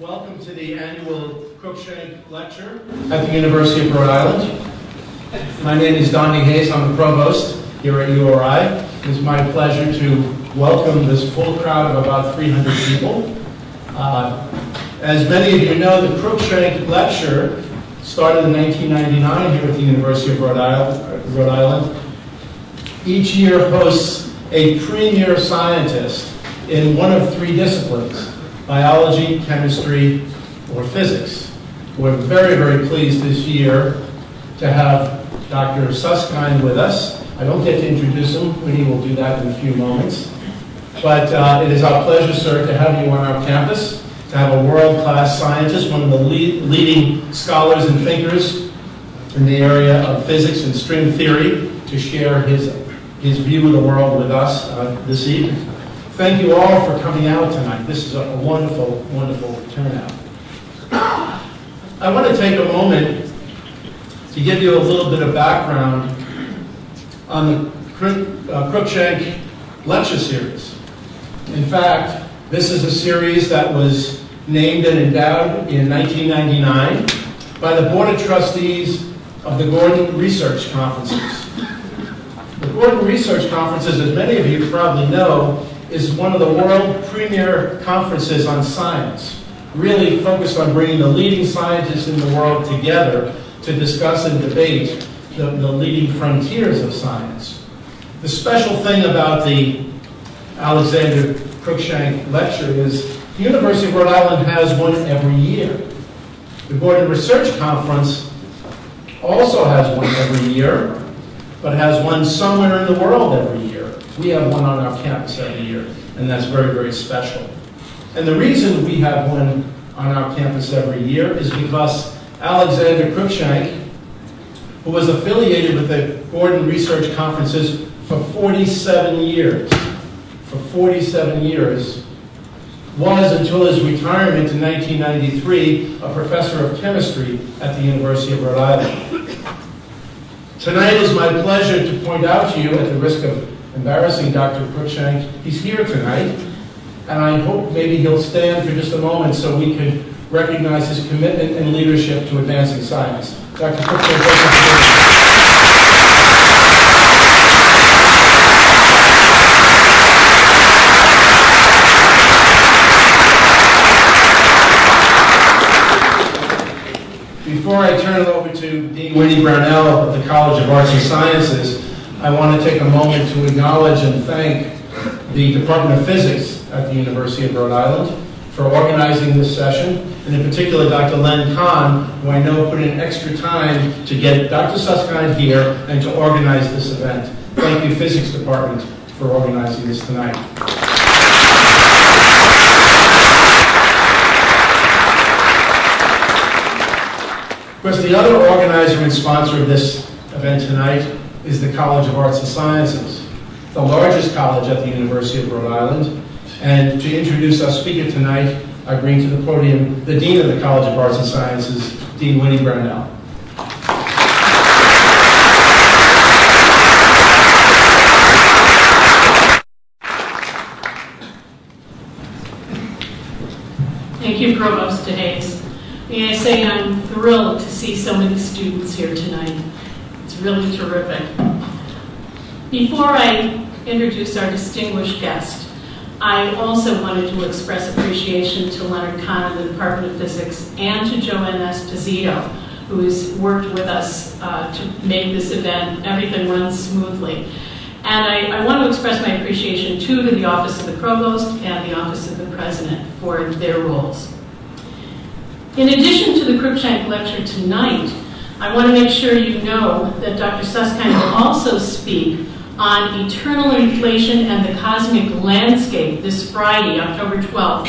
Welcome to the annual Cruickshank Lecture at the University of Rhode Island. My name is Donnie Hayes. I'm the provost here at URI. It's my pleasure to welcome this full crowd of about 300 people. As many of you know, the Cruickshank Lecture started in 1999 here at the University of Rhode Island. Each year hosts a premier scientist in one of three disciplines: biology, chemistry, or physics. We're very, very pleased this year to have Dr. Susskind with us. I don't get to introduce him. Winnie will do that in a few moments. But it is our pleasure, sir, to have you on our campus, to have a world-class scientist, one of the leading scholars and thinkers in the area of physics and string theory, to share his view of the world with us this evening. Thank you all for coming out tonight. This is a wonderful, wonderful turnout. I want to take a moment to give you a little bit of background on the Cruickshank Lecture Series. In fact, this is a series that was named and endowed in 1999 by the Board of Trustees of the Gordon Research Conferences. The Gordon Research Conferences, as many of you probably know, is one of the world premier conferences on science, really focused on bringing the leading scientists in the world together to discuss and debate the leading frontiers of science. The special thing about the Alexander Cruickshank Lecture is the University of Rhode Island has one every year. The Gordon Research Conference also has one every year, but has one somewhere in the world every year. We have one on our campus every year, and that's very, very special. And the reason we have one on our campus every year is because Alexander Cruickshank, who was affiliated with the Gordon Research Conferences for 47 years, was, until his retirement in 1993, a professor of chemistry at the University of Rhode Island. Tonight is my pleasure to point out to you, at the risk of embarrassing Dr. Cruickshank, he's here tonight, and I hope maybe he'll stand for just a moment so we can recognize his commitment and leadership to advancing science. Dr. Cruickshank. Before I turn it over to Dean Winnie Brownell of the College of Arts and Sciences, I want to take a moment to acknowledge and thank the Department of Physics at the University of Rhode Island for organizing this session, and in particular Dr. Len Kahn, who I know put in extra time to get Dr. Susskind here and to organize this event. Thank you, Physics Department, for organizing this tonight. Of course, the other organizer and sponsor of this event tonight is the College of Arts and Sciences, the largest college at the University of Rhode Island. And to introduce our speaker tonight, I bring to the podium the Dean of the College of Arts and Sciences, Dean Winnie Brownell. Thank you, Provost Hayes. May I say I'm thrilled to see so many students here tonight. It's really terrific. Before I introduce our distinguished guest, I also wanted to express appreciation to Leonard Kahn of the Department of Physics and to Joanne Esposito, who has worked with us to make this event, everything runs smoothly. And I want to express my appreciation, too, to the Office of the Provost and the Office of the President for their roles. In addition to the Cruickshank Lecture tonight, I want to make sure you know that Dr. Susskind will also speak on eternal inflation and the cosmic landscape this Friday, October 12th,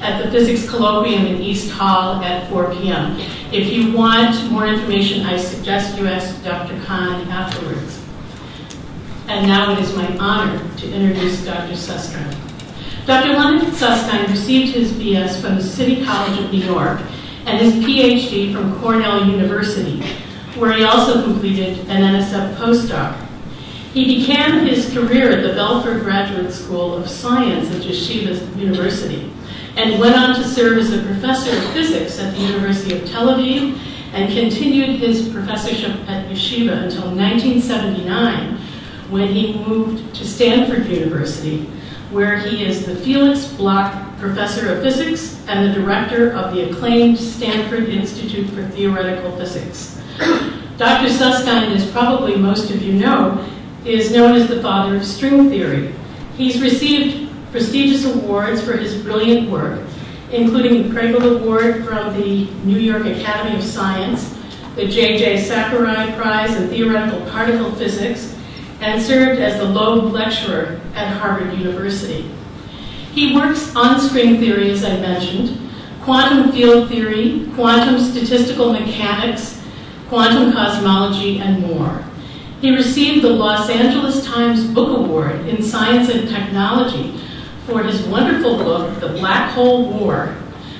at the Physics Colloquium in East Hall at 4 p.m. If you want more information, I suggest you ask Dr. Kahn afterwards. And now it is my honor to introduce Dr. Susskind. Dr. Leonard Susskind received his BS from the City College of New York and his PhD from Cornell University, where he also completed an NSF postdoc. He began his career at the Belfer Graduate School of Science at Yeshiva University, and went on to serve as a professor of physics at the University of Tel Aviv and continued his professorship at Yeshiva until 1979, when he moved to Stanford University, where he is the Felix Bloch Professor of Physics and the director of the acclaimed Stanford Institute for Theoretical Physics. Dr. Susskind, as probably most of you know, is known as the father of string theory. He's received prestigious awards for his brilliant work, including the Pregel Award from the New York Academy of Science, the J.J. Sakurai Prize in Theoretical Particle Physics, and served as the Loeb Lecturer at Harvard University. He works on string theory, as I mentioned, quantum field theory, quantum statistical mechanics, quantum cosmology, and more. He received the Los Angeles Times Book Award in Science and Technology for his wonderful book, The Black Hole War,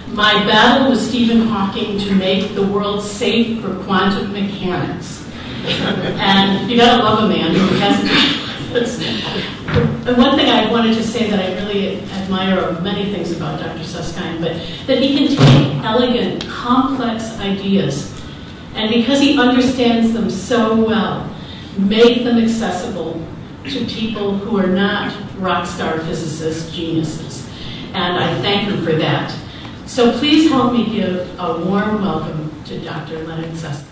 My Battle with Stephen Hawking to Make the World Safe for Quantum Mechanics. And you gotta love a man who has to. One thing I wanted to say that I really admire of many things about Dr. Susskind, but that he can take elegant, complex ideas, and because he understands them so well, make them accessible to people who are not rock star physicist geniuses. And I thank him for that. So please help me give a warm welcome to Dr. Leonard Susskind.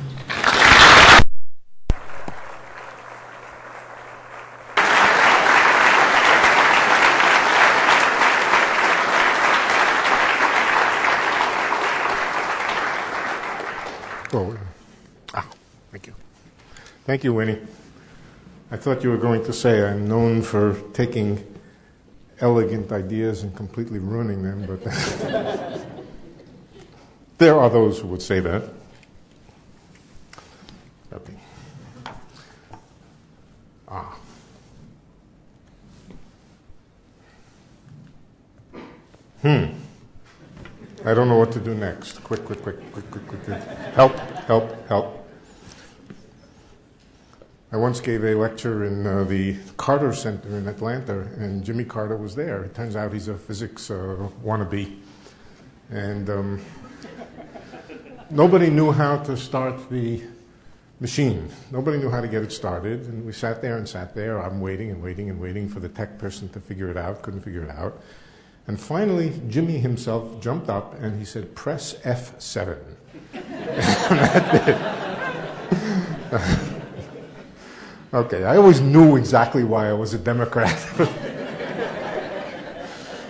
Oh, thank you. Thank you, Winnie. I thought you were going to say I'm known for taking elegant ideas and completely ruining them, but there are those who would say that. Okay. I don't know what to do next. Quick. Help. I once gave a lecture in the Carter Center in Atlanta, and Jimmy Carter was there. It turns out he's a physics wannabe. And nobody knew how to start the machine. Nobody knew how to get it started. And we sat there. I'm waiting for the tech person to figure it out. Couldn't figure it out. And finally, Jimmy himself jumped up and he said, "Press F7." Okay, I always knew exactly why I was a Democrat.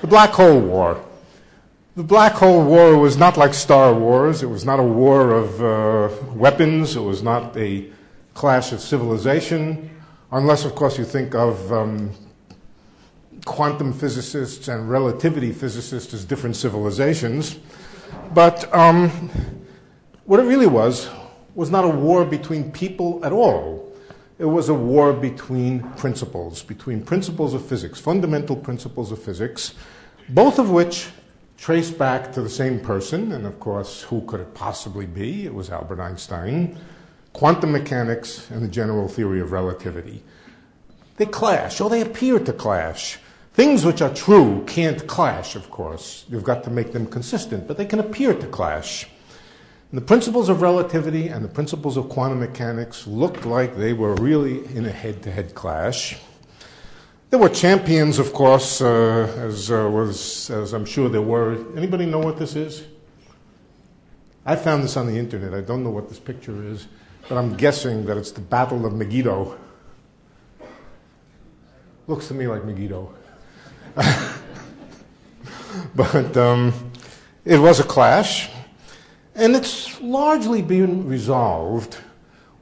The Black Hole War. The Black Hole War was not like Star Wars. It was not a war of weapons. It was not a clash of civilization, unless, of course, you think of quantum physicists and relativity physicists as different civilizations. But what it really was not a war between people at all. It was a war between principles of physics, fundamental principles of physics, both of which trace back to the same person. And of course, who could it possibly be? It was Albert Einstein. Quantum mechanics and the general theory of relativity. They clash, or they appear to clash. Things which are true can't clash, of course. You've got to make them consistent, but they can appear to clash. And the principles of relativity and the principles of quantum mechanics looked like they were really in a head-to-head clash. There were champions, of course, as I'm sure there were. Anybody know what this is? I found this on the internet. I don't know what this picture is, but I'm guessing that it's the Battle of Megiddo. Looks to me like Megiddo. But it was a clash, and it's largely been resolved.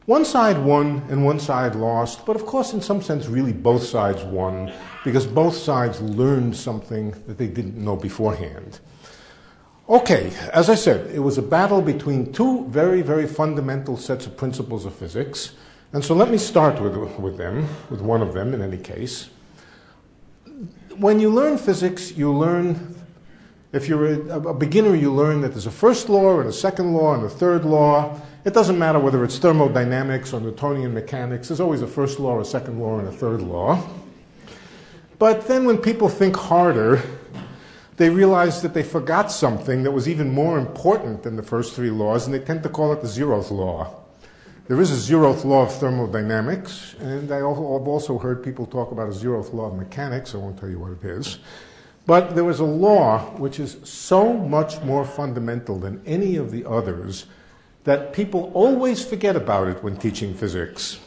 One side won and one side lost, but of course in some sense really both sides won, because both sides learned something that they didn't know beforehand. Okay, as I said, it was a battle between two very, very fundamental sets of principles of physics, and so let me start with one of them in any case. When you learn physics, you learn, if you're a beginner, you learn that there's a first law and a second law and a third law. It doesn't matter whether it's thermodynamics or Newtonian mechanics. There's always a first law, a second law, and a third law. But then when people think harder, they realized that they forgot something that was even more important than the first three laws, and they tend to call it the zeroth law. There is a zeroth law of thermodynamics, and I've also heard people talk about a zeroth law of mechanics. I won't tell you what it is. But there was a law which is so much more fundamental than any of the others that people always forget about it when teaching physics.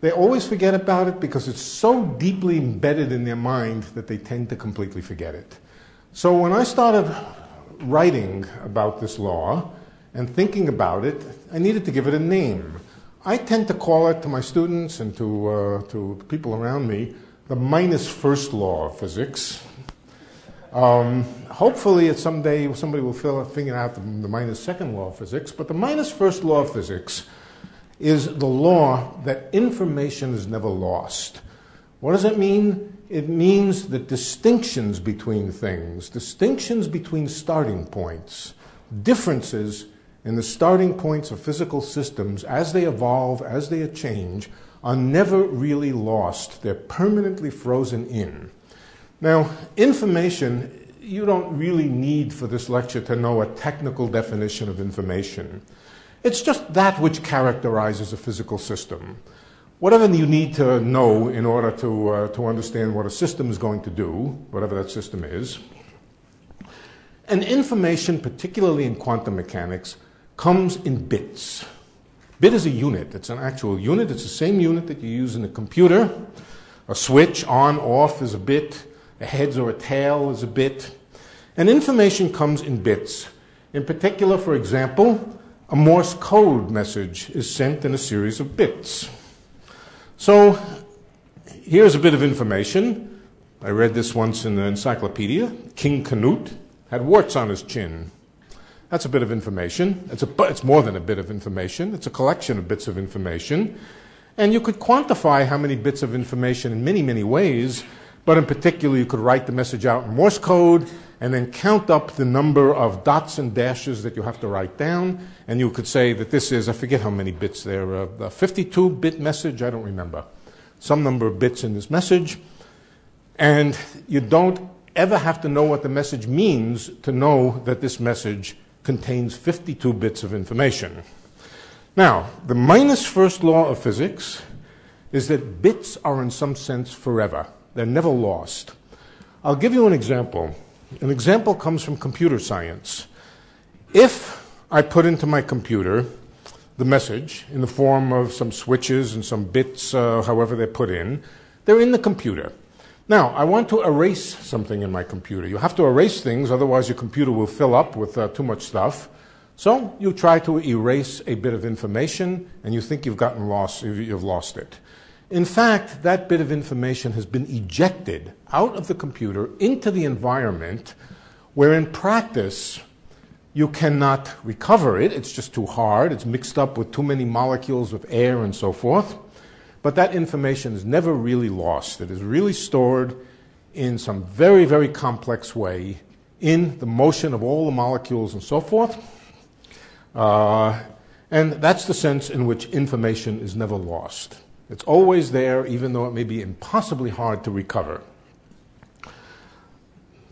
They always forget about it because it's so deeply embedded in their mind that they tend to completely forget it. So when I started writing about this law and thinking about it, I needed to give it a name. I tend to call it, to my students and to people around me, the minus first law of physics. Hopefully it's someday somebody will figure out the minus second law of physics, but the minus first law of physics is the law that information is never lost. What does it mean? It means that distinctions between things, distinctions between starting points, differences in the starting points of physical systems as they evolve, as they change, are never really lost. They're permanently frozen in. Now, information, you don't really need for this lecture to know a technical definition of information. It's just that which characterizes a physical system. Whatever you need to know in order to understand what a system is going to do, whatever that system is. And information, particularly in quantum mechanics, comes in bits. Bit is a unit. It's an actual unit. It's the same unit that you use in a computer. A switch on, off is a bit. A heads or a tail is a bit. And information comes in bits. In particular, for example, a Morse code message is sent in a series of bits. So here's a bit of information. I read this once in the encyclopedia. King Canute had warts on his chin. That's a bit of information. It's more than a bit of information. It's a collection of bits of information. And you could quantify how many bits of information in many, many ways. But in particular, you could write the message out in Morse code and then count up the number of dots and dashes that you have to write down, and you could say that this is, I forget how many bits there are, a 52-bit message, I don't remember, some number of bits in this message, and you don't ever have to know what the message means to know that this message contains 52 bits of information. Now, the minus first law of physics is that bits are in some sense forever. They're never lost. I'll give you an example. An example comes from computer science. If I put into my computer the message in the form of some switches and some bits, however they're put in, they're in the computer. Now, I want to erase something in my computer. You have to erase things, otherwise your computer will fill up with too much stuff. So you try to erase a bit of information, and you think you've lost it. In fact, that bit of information has been ejected out of the computer into the environment where, in practice, you cannot recover it. It's just too hard. It's mixed up with too many molecules of air and so forth. But that information is never really lost. It is really stored in some very, very complex way in the motion of all the molecules and so forth. And that's the sense in which information is never lost. It's always there, even though it may be impossibly hard to recover.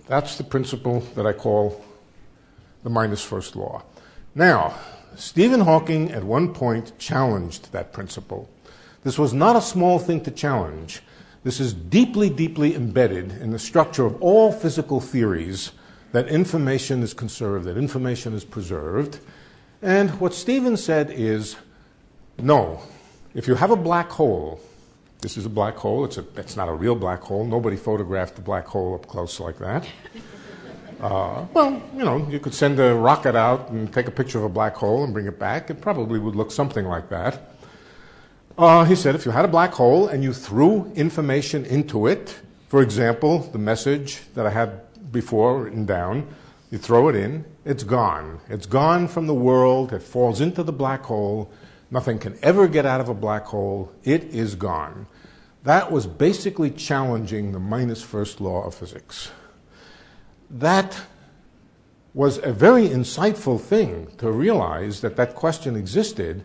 That's the principle that I call the minus first law. Now, Stephen Hawking at one point challenged that principle. This was not a small thing to challenge. This is deeply, deeply embedded in the structure of all physical theories that information is conserved, that information is preserved. And what Stephen said is, no. If you have a black hole, this is a black hole, it's not a real black hole, nobody photographed a black hole up close like that. Well, you know, you could send a rocket out and take a picture of a black hole and bring it back, it probably would look something like that. He said if you had a black hole and you threw information into it, for example, the message that I had before written down, you throw it in, it's gone. It's gone from the world, it falls into the black hole. Nothing can ever get out of a black hole. It is gone. That was basically challenging the minus first law of physics. That was a very insightful thing to realize that that question existed,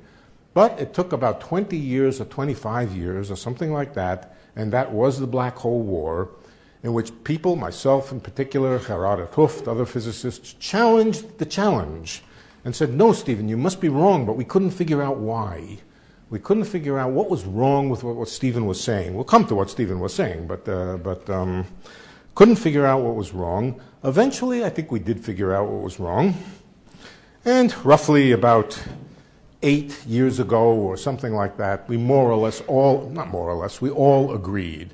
but it took about 20 years or 25 years or something like that, and that was the Black Hole War. in which people, myself in particular, Gerard 't Hooft, other physicists, challenged the challenge and said, no, Stephen, you must be wrong, but we couldn't figure out why. We couldn't figure out what was wrong with what Stephen was saying. We'll come to what Stephen was saying, but couldn't figure out what was wrong. Eventually, I think we did figure out what was wrong. And roughly about 8 years ago or something like that, we more or less all, not more or less, we all agreed.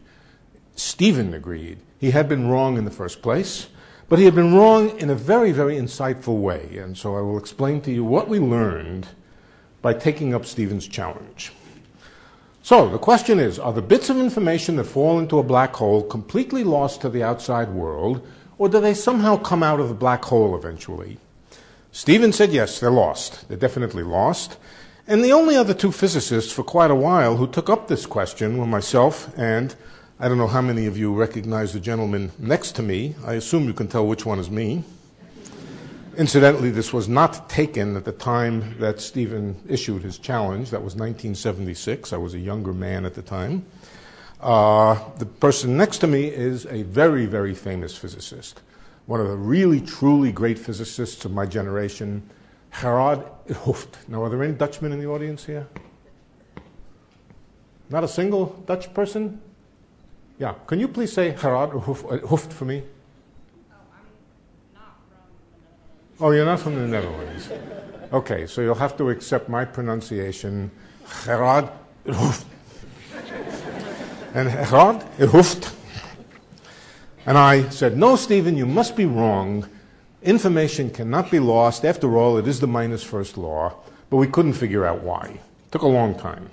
Stephen agreed. He had been wrong in the first place, but he had been wrong in a very, very insightful way. And so I will explain to you what we learned by taking up Stephen's challenge. So the question is, are the bits of information that fall into a black hole completely lost to the outside world, or do they somehow come out of the black hole eventually? Stephen said, yes, they're lost. They're definitely lost. And the only other two physicists for quite a while who took up this question were myself and I don't know how many of you recognize the gentleman next to me. I assume you can tell which one is me. Incidentally, this was not taken at the time that Stephen issued his challenge. That was 1976. I was a younger man at the time. The person next to me is a very, very famous physicist, one of the really, truly great physicists of my generation, Gerard 't Hooft. Now, are there any Dutchmen in the audience here? Not a single Dutch person? Yeah, can you please say Gerard 't Hooft for me? Oh, I'm not from the Netherlands. Oh, you're not from the Netherlands. Okay, so you'll have to accept my pronunciation, Gerard 't Hooft. And Gerard 't Hooft. And I said, no, Stephen, you must be wrong. Information cannot be lost. After all, it is the minus first law. But we couldn't figure out why. It took a long time.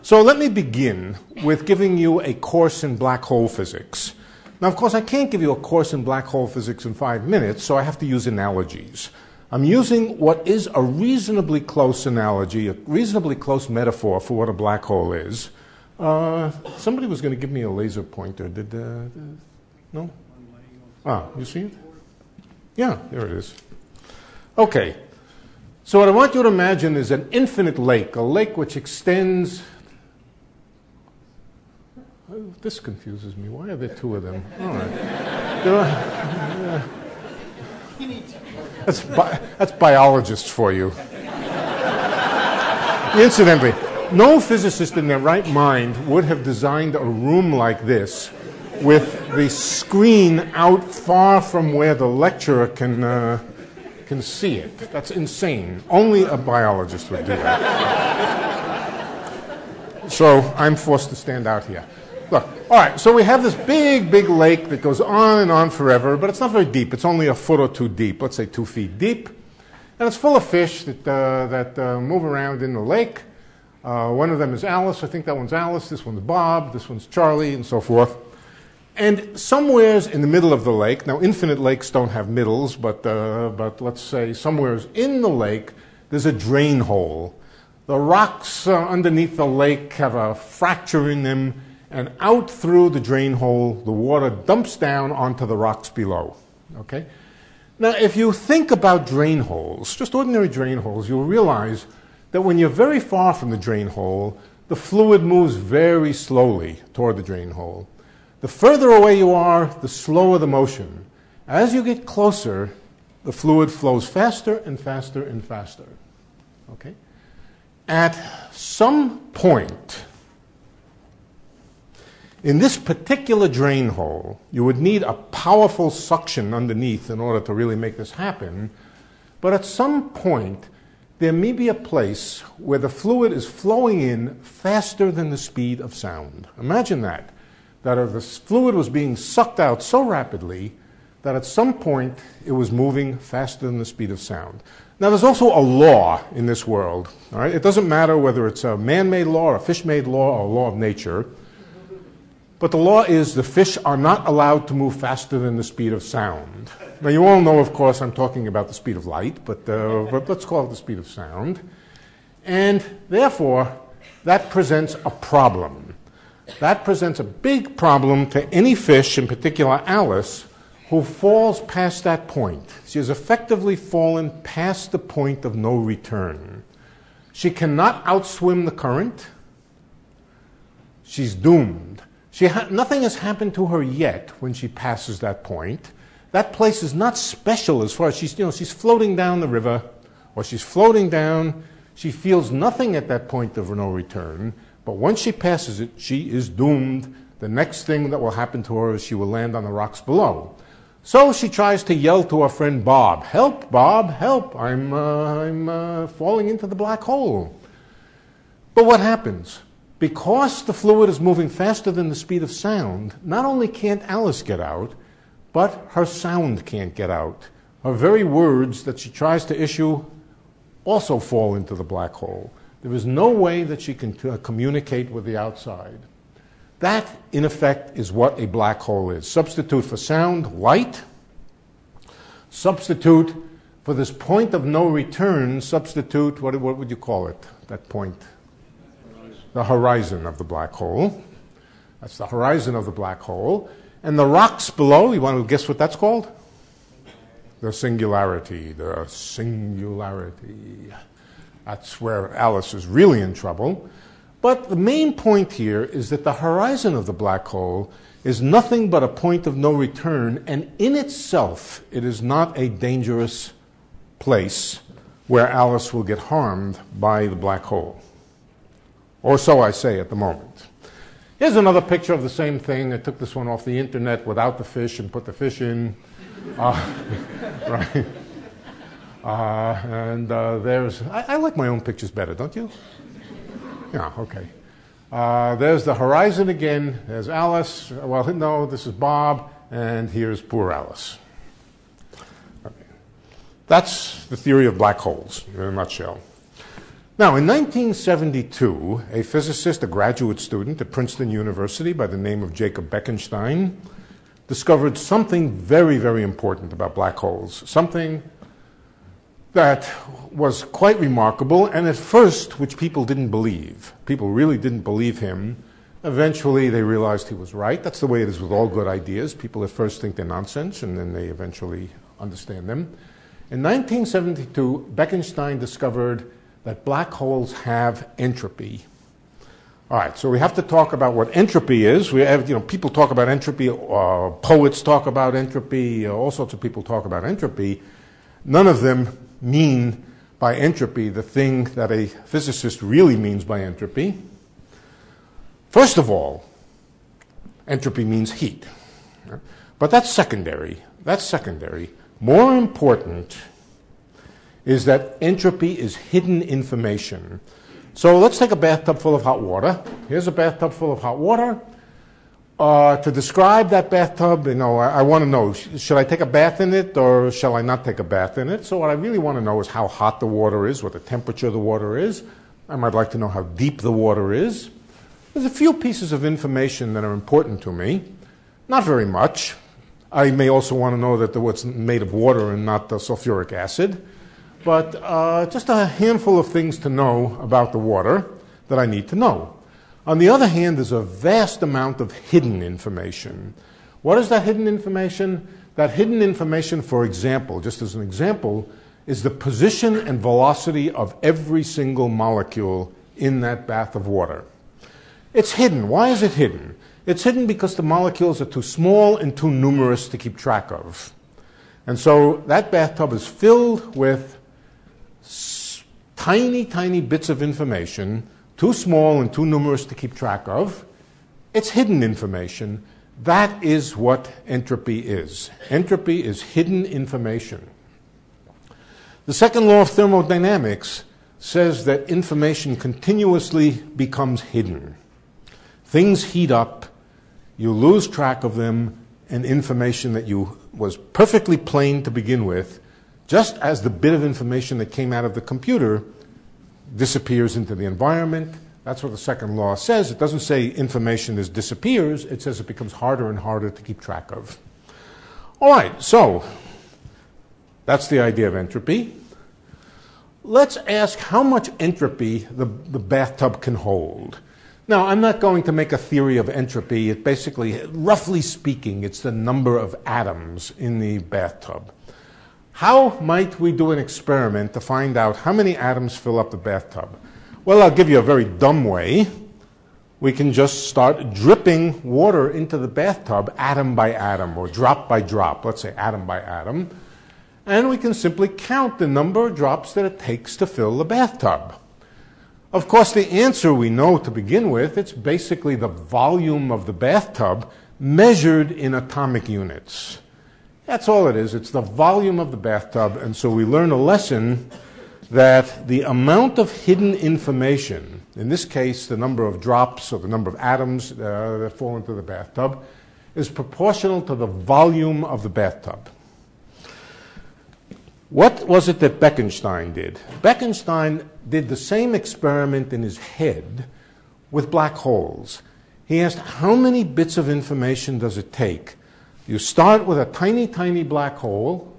So let me begin with giving you a course in black hole physics. Now, of course, I can't give you a course in black hole physics in 5 minutes, so I have to use analogies. I'm using what is a reasonably close analogy, a reasonably close metaphor for what a black hole is. Somebody was going to give me a laser pointer. Did no? Ah, you see it? Yeah, there it is. Okay. So what I want you to imagine is an infinite lake, a lake which extends... This confuses me. Why are there two of them? All right. That's biologists for you. Incidentally, no physicist in their right mind would have designed a room like this with the screen out far from where the lecturer can see it. That's insane. Only a biologist would do that. So I'm forced to stand out here. Look, all right, so we have this big, big lake that goes on and on forever, but it's not very deep. It's only a foot or two deep, let's say 2 feet deep. And it's full of fish that move around in the lake. One of them is Alice. I think that one's Alice. This one's Bob. This one's Charlie, and so forth. And somewheres in the middle of the lake, now infinite lakes don't have middles, but let's say somewheres in the lake, there's a drain hole. The rocks underneath the lake have a fracture in them. And out through the drain hole, the water dumps down onto the rocks below. Okay? Now, if you think about drain holes, just ordinary drain holes, you'll realize that when you're very far from the drain hole, the fluid moves very slowly toward the drain hole. The further away you are, the slower the motion. As you get closer, the fluid flows faster and faster and faster. Okay? At some point, in this particular drain hole, you would need a powerful suction underneath in order to really make this happen. But at some point, there may be a place where the fluid is flowing in faster than the speed of sound. Imagine that, if the fluid was being sucked out so rapidly that at some point it was moving faster than the speed of sound. Now, there's also a law in this world. All right? It doesn't matter whether it's a man-made law or a fish-made law or a law of nature. But the law is the fish are not allowed to move faster than the speed of sound. Now, you all know, of course, I'm talking about the speed of light, but let's call it the speed of sound. And therefore, that presents a problem. That presents a big problem to any fish, in particular Alice, who falls past that point. She has effectively fallen past the point of no return. She cannot outswim the current. She's doomed. Nothing has happened to her yet when she passes that point. That place is not special as far as she's floating down the river, or she's floating down. She feels nothing at that point of no return. But once she passes it, she is doomed. The next thing that will happen to her is she will land on the rocks below. So she tries to yell to her friend Bob, "Help, Bob, help. I'm falling into the black hole." But what happens? Because the fluid is moving faster than the speed of sound, not only can't Alice get out, but her sound can't get out. Her very words that she tries to issue also fall into the black hole. There is no way that she can communicate with the outside. That, in effect, is what a black hole is. Substitute for sound, light. Substitute for this point of no return, substitute, what would you call it, that point? The horizon of the black hole. That's the horizon of the black hole. And the rocks below, you want to guess what that's called? The singularity. The singularity. That's where Alice is really in trouble. But the main point here is that the horizon of the black hole is nothing but a point of no return, and in itself it is not a dangerous place where Alice will get harmed by the black hole. Or so I say at the moment. Here's another picture of the same thing. I took this one off the internet without the fish and put the fish in. Right. I like my own pictures better, don't you? Yeah, okay. There's the horizon again. There's Alice. Well, no, this is Bob, and here's poor Alice. Okay. That's the theory of black holes in a nutshell. Now, in 1972, a physicist, a graduate student at Princeton University by the name of Jacob Bekenstein, discovered something very, very important about black holes, something that was quite remarkable, and at first, which people didn't believe. People really didn't believe him. Eventually, they realized he was right. That's the way it is with all good ideas. People at first think they're nonsense, and then they eventually understand them. In 1972, Bekenstein discovered that black holes have entropy. All right, so we have to talk about what entropy is. We have, people talk about entropy, poets talk about entropy, all sorts of people talk about entropy. None of them mean by entropy the thing that a physicist really means by entropy. First of all, entropy means heat. But that's secondary. That's secondary. More important is that entropy is hidden information. So let's take a bathtub full of hot water. Here's a bathtub full of hot water. To describe that bathtub, I want to know, should I take a bath in it or shall I not take a bath in it? So what I really want to know is how hot the water is, what the temperature of the water is. I might like to know how deep the water is. There's a few pieces of information that are important to me. Not very much. I may also want to know that it's made of water and not sulfuric acid. But just a handful of things to know about the water that I need to know. On the other hand, there's a vast amount of hidden information. What is that hidden information? That hidden information, for example, just as an example, is the position and velocity of every single molecule in that bath of water. It's hidden. Why is it hidden? It's hidden because the molecules are too small and too numerous to keep track of. And so that bathtub is filled with tiny, tiny bits of information, too small and too numerous to keep track of. It's hidden information. That is what entropy is. Entropy is hidden information. The second law of thermodynamics says that information continuously becomes hidden. Things heat up, you lose track of them, and information that was perfectly plain to begin with, just as the bit of information that came out of the computer disappears into the environment. That's what the second law says. It doesn't say information disappears. It says it becomes harder and harder to keep track of. All right, so that's the idea of entropy. Let's ask how much entropy the bathtub can hold. Now, I'm not going to make a theory of entropy. It basically, roughly speaking, it's the number of atoms in the bathtub. How might we do an experiment to find out how many atoms fill up the bathtub? Well, I'll give you a very dumb way. we can just start dripping water into the bathtub atom by atom, or drop by drop, let's say atom by atom, and we can simply count the number of drops that it takes to fill the bathtub. Of course, the answer we know to begin with, it's basically the volume of the bathtub measured in atomic units. That's all it is. It's the volume of the bathtub, and so we learn a lesson that the amount of hidden information, in this case the number of drops or the number of atoms that fall into the bathtub, is proportional to the volume of the bathtub. What was it that Bekenstein did? Bekenstein did the same experiment in his head with black holes. He asked, how many bits of information does it take? You start with a tiny, tiny black hole,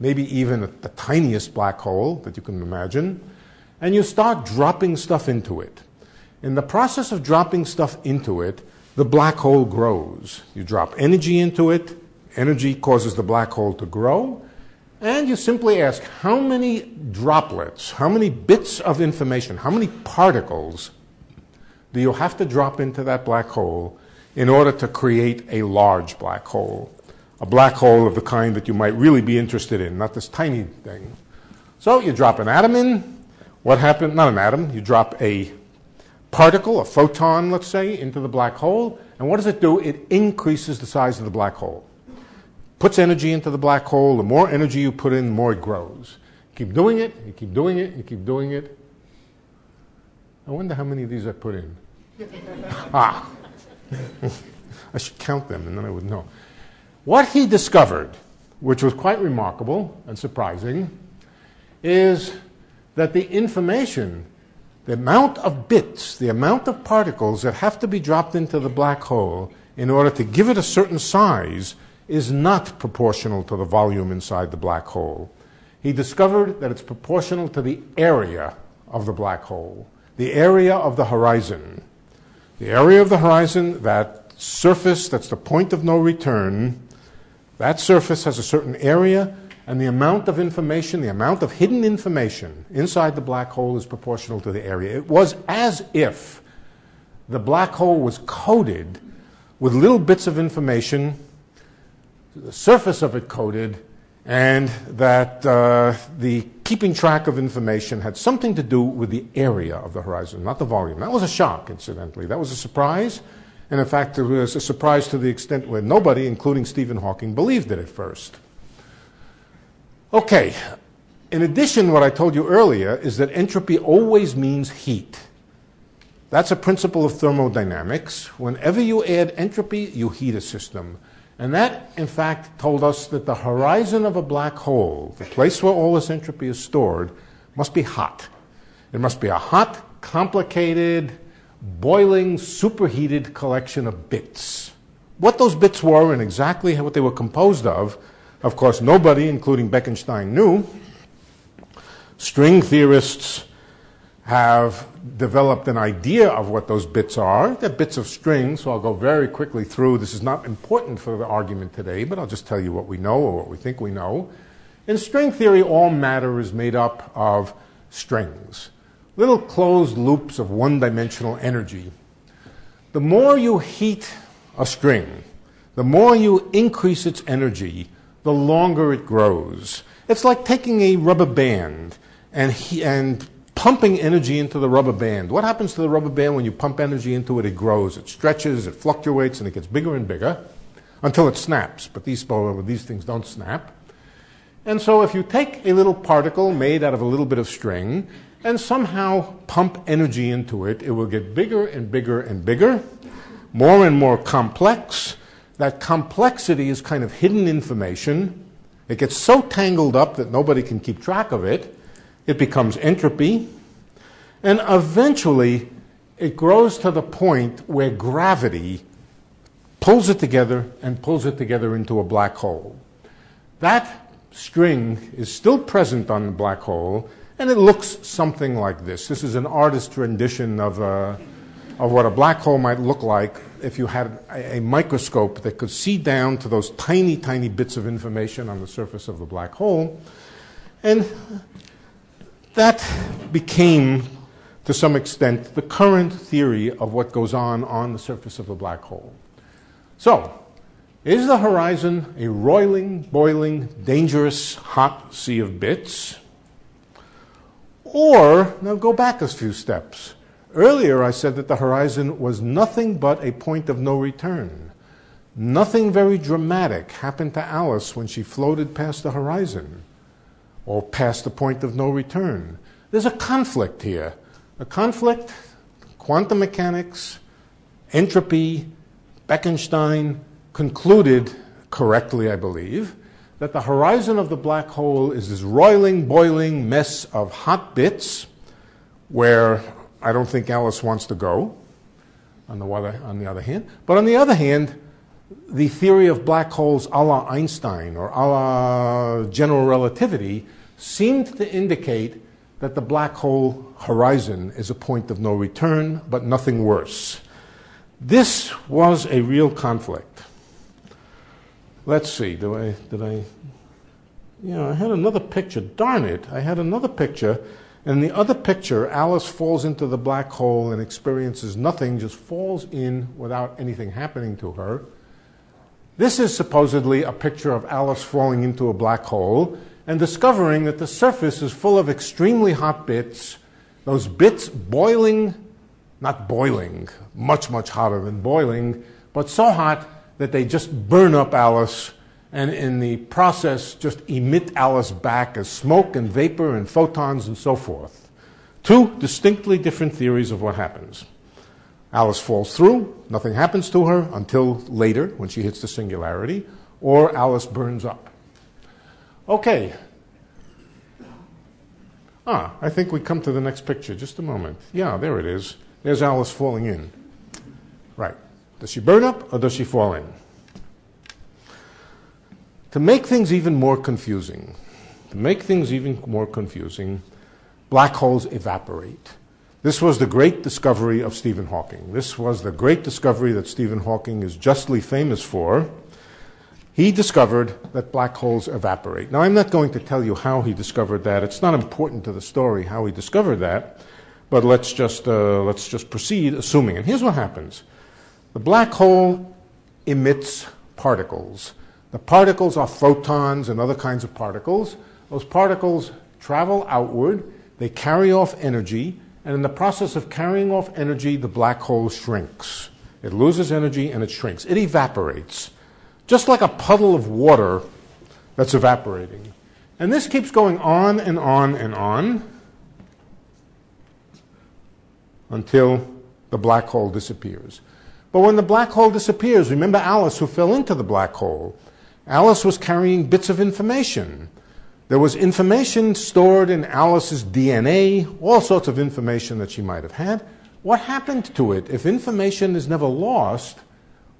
maybe even the tiniest black hole that you can imagine, and you start dropping stuff into it. In the process of dropping stuff into it, the black hole grows. You drop energy into it, energy causes the black hole to grow, and you simply ask, how many droplets, how many bits of information, how many particles do you have to drop into that black hole in order to create a large black hole? A black hole of the kind that you might really be interested in, not this tiny thing. So you drop an atom in. What happened? Not an atom. You drop a particle, a photon, let's say, into the black hole. And what does it do? It increases the size of the black hole. Puts energy into the black hole. The more energy you put in, the more it grows. You keep doing it, you keep doing it, you keep doing it. I wonder how many of these I put in. Ah. I should count them, and then I would know. What he discovered, which was quite remarkable and surprising, is that the information, the amount of bits, the amount of particles that have to be dropped into the black hole in order to give it a certain size, is not proportional to the volume inside the black hole. He discovered that it's proportional to the area of the black hole, the area of the horizon. The area of the horizon, that surface that's the point of no return, that surface has a certain area, and the amount of information, the amount of hidden information inside the black hole is proportional to the area. It was as if the black hole was coated with little bits of information, the surface of it coated, and that the keeping track of information had something to do with the area of the horizon, not the volume. That was a shock, incidentally. That was a surprise. And in fact, it was a surprise to the extent where nobody, including Stephen Hawking, believed it at first. Okay. In addition, what I told you earlier is that entropy always means heat. That's a principle of thermodynamics. Whenever you add entropy, you heat a system. And that, in fact, told us that the horizon of a black hole, the place where all this entropy is stored, must be hot. It must be a hot, complicated, boiling, superheated collection of bits. What those bits were and exactly what they were composed of course, nobody, including Bekenstein, knew. String theorists have developed an idea of what those bits are. They're bits of string, so I'll go very quickly through. This is not important for the argument today, but I'll just tell you what we know or what we think we know. In string theory, all matter is made up of strings, little closed loops of one-dimensional energy. The more you heat a string, the more you increase its energy, the longer it grows. It's like taking a rubber band and pumping energy into the rubber band. What happens to the rubber band when you pump energy into it? It grows, it stretches, it fluctuates, and it gets bigger and bigger until it snaps. But these things don't snap. And so if you take a little particle made out of a little bit of string and somehow pump energy into it, it will get bigger and bigger and bigger, more and more complex. That complexity is kind of hidden information. It gets so tangled up that nobody can keep track of it. It becomes entropy. And eventually, it grows to the point where gravity pulls it together and pulls it together into a black hole. That string is still present on the black hole, and it looks something like this. This is an artist's rendition of what a black hole might look like if you had a microscope that could see down to those tiny, tiny bits of information on the surface of the black hole. And that became to some extent, the current theory of what goes on the surface of a black hole. So, is the horizon a roiling, boiling, dangerous, hot sea of bits? Or, now go back a few steps. Earlier I said that the horizon was nothing but a point of no return. Nothing very dramatic happened to Alice when she floated past the horizon, or past the point of no return. There's a conflict here. A conflict, quantum mechanics, entropy, Bekenstein concluded, correctly I believe, that the horizon of the black hole is this roiling, boiling mess of hot bits where I don't think Alice wants to go, on the other hand. But on the other hand, the theory of black holes a la Einstein or a la general relativity seemed to indicate that the black hole horizon is a point of no return, but nothing worse. This was a real conflict. Let's see, I had another picture, darn it, I had another picture, and the other picture, Alice falls into the black hole and experiences nothing, just falls in without anything happening to her. This is supposedly a picture of Alice falling into a black hole and discovering that the surface is full of extremely hot bits, those bits boiling, not boiling, much, much hotter than boiling, but so hot that they just burn up Alice and in the process just emit Alice back as smoke and vapor and photons and so forth. Two distinctly different theories of what happens. Alice falls through, nothing happens to her until later when she hits the singularity, or Alice burns up. Okay. I think we come to the next picture. Just a moment. Yeah, there it is. There's Alice falling in. Right. Does she burn up or does she fall in? To make things even more confusing, black holes evaporate. This was the great discovery of Stephen Hawking. This was the great discovery that Stephen Hawking is justly famous for. He discovered that black holes evaporate. Now, I'm not going to tell you how he discovered that. It's not important to the story how he discovered that, but let's just proceed assuming. And here's what happens. The black hole emits particles. The particles are photons and other kinds of particles. Those particles travel outward, they carry off energy, and in the process of carrying off energy, the black hole shrinks. It loses energy and it shrinks. It evaporates. Just like a puddle of water that's evaporating. And this keeps going on and on and on until the black hole disappears. But when the black hole disappears, remember Alice who fell into the black hole. Alice was carrying bits of information. There was information stored in Alice's DNA, all sorts of information that she might have had. What happened to it? If information is never lost,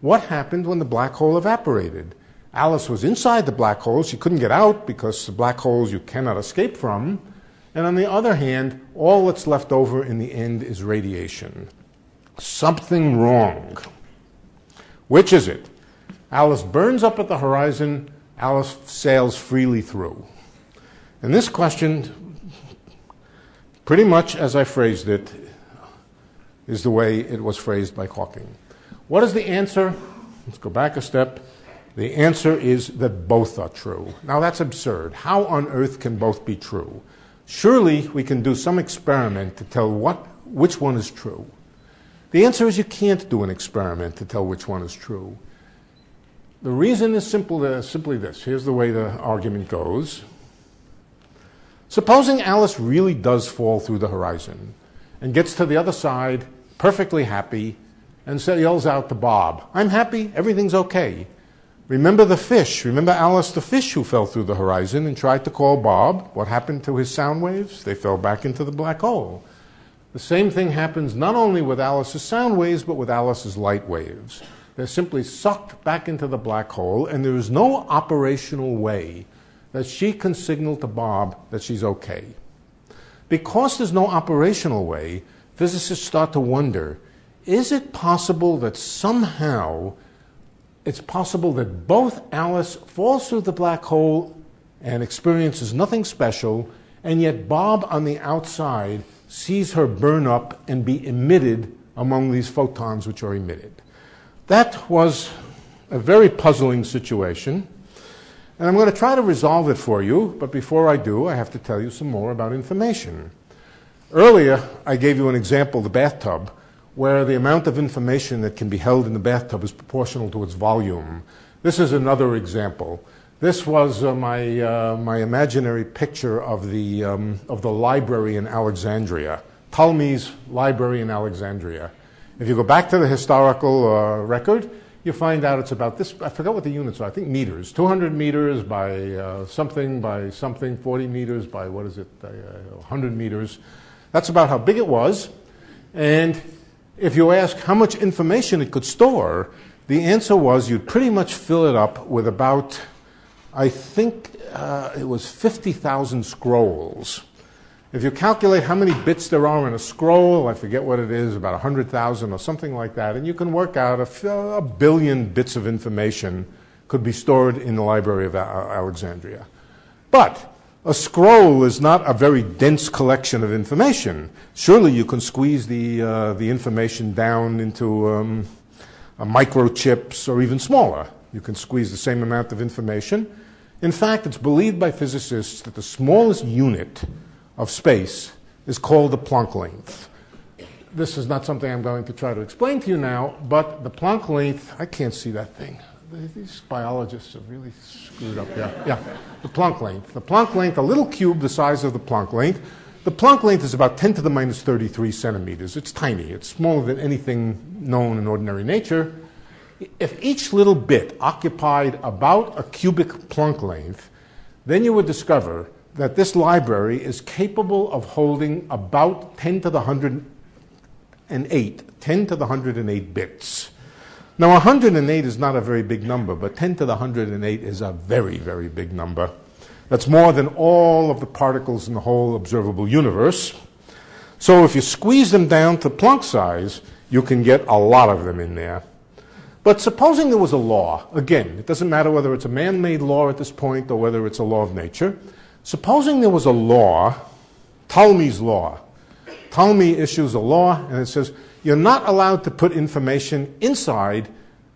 what happened when the black hole evaporated? Alice was inside the black hole. She couldn't get out because the black holes you cannot escape from. And on the other hand, all that's left over in the end is radiation. Something wrong. Which is it? Alice burns up at the horizon. Alice sails freely through. And this question, pretty much as I phrased it, is the way it was phrased by Hawking. What is the answer? Let's go back a step. The answer is that both are true. Now that's absurd. How on earth can both be true? Surely we can do some experiment to tell which one is true. The answer is you can't do an experiment to tell which one is true. The reason is simply this. Here's the way the argument goes. Supposing Alice really does fall through the horizon and gets to the other side perfectly happy, and so yells out to Bob, "I'm happy, everything's okay." Remember the fish. Remember Alice the fish who fell through the horizon and tried to call Bob. What happened to his sound waves? They fell back into the black hole. The same thing happens not only with Alice's sound waves, but with Alice's light waves. They're simply sucked back into the black hole, and there is no operational way that she can signal to Bob that she's okay. Because there's no operational way, physicists start to wonder, is it possible that somehow it's possible that both Alice falls through the black hole and experiences nothing special, and yet Bob on the outside sees her burn up and be emitted among these photons which are emitted. That was a very puzzling situation, and I'm going to try to resolve it for you, but before I do, I have to tell you some more about information. Earlier, I gave you an example, the bathtub, where the amount of information that can be held in the bathtub is proportional to its volume. This is another example. This was my imaginary picture of the library in Alexandria, Ptolemy's Library in Alexandria. If you go back to the historical record, you find out it's about this, I forget what the units are, I think meters, 200 meters by something, 40 meters by, what is it, 100 meters. That's about how big it was. And if you ask how much information it could store, the answer was you'd pretty much fill it up with about, I think it was 50,000 scrolls. If you calculate how many bits there are in a scroll, I forget what it is, about 100,000 or something like that, and you can work out a billion bits of information could be stored in the Library of Alexandria. But a scroll is not a very dense collection of information. Surely you can squeeze the information down into microchips or even smaller. You can squeeze the same amount of information. In fact, it's believed by physicists that the smallest unit of space is called the Planck length. This is not something I'm going to try to explain to you now, but the Planck length, I can't see that thing. These biologists are really screwed up. Yeah. The Planck length. The Planck length, a little cube the size of the Planck length. The Planck length is about 10 to the minus 33 centimeters. It's tiny. It's smaller than anything known in ordinary nature. If each little bit occupied about a cubic Planck length, then you would discover that this library is capable of holding about 10 to the 108 bits. Now, 108 is not a very big number, but 10 to the 108 is a very, very big number. That's more than all of the particles in the whole observable universe. So if you squeeze them down to Planck size, you can get a lot of them in there. But supposing there was a law, again, it doesn't matter whether it's a man-made law at this point or whether it's a law of nature. Supposing there was a law, Ptolemy's law. Ptolemy issues a law, and it says, you're not allowed to put information inside.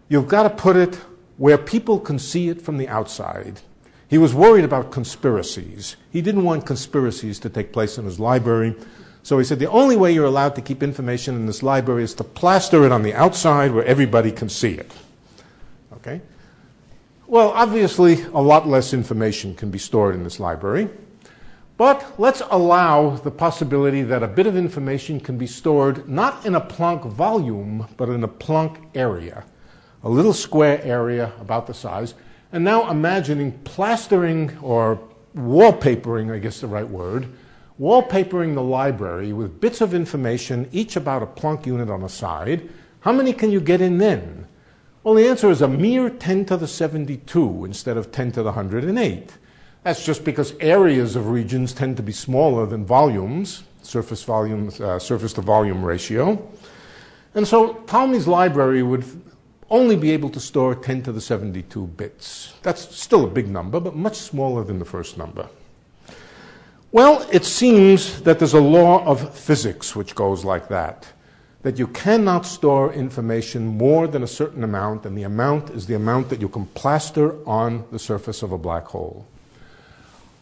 You've got to put it where people can see it from the outside. He was worried about conspiracies. He didn't want conspiracies to take place in his library. So he said, the only way you're allowed to keep information in this library is to plaster it on the outside where everybody can see it. Okay? Well, obviously, a lot less information can be stored in this library. But let's allow the possibility that a bit of information can be stored not in a Planck volume, but in a Planck area, a little square area about the size. And now imagining plastering or wallpapering, I guess the right word, wallpapering the library with bits of information, each about a Planck unit on a side. How many can you get in then? Well, the answer is a mere 10 to the 72 instead of 10 to the 108. That's just because areas of regions tend to be smaller than volumes, surface to volume ratio. And so Ptolemy's library would only be able to store 10 to the 72 bits. That's still a big number, but much smaller than the first number. Well, it seems that there's a law of physics which goes like that, that you cannot store information more than a certain amount, and the amount is the amount that you can plaster on the surface of a black hole.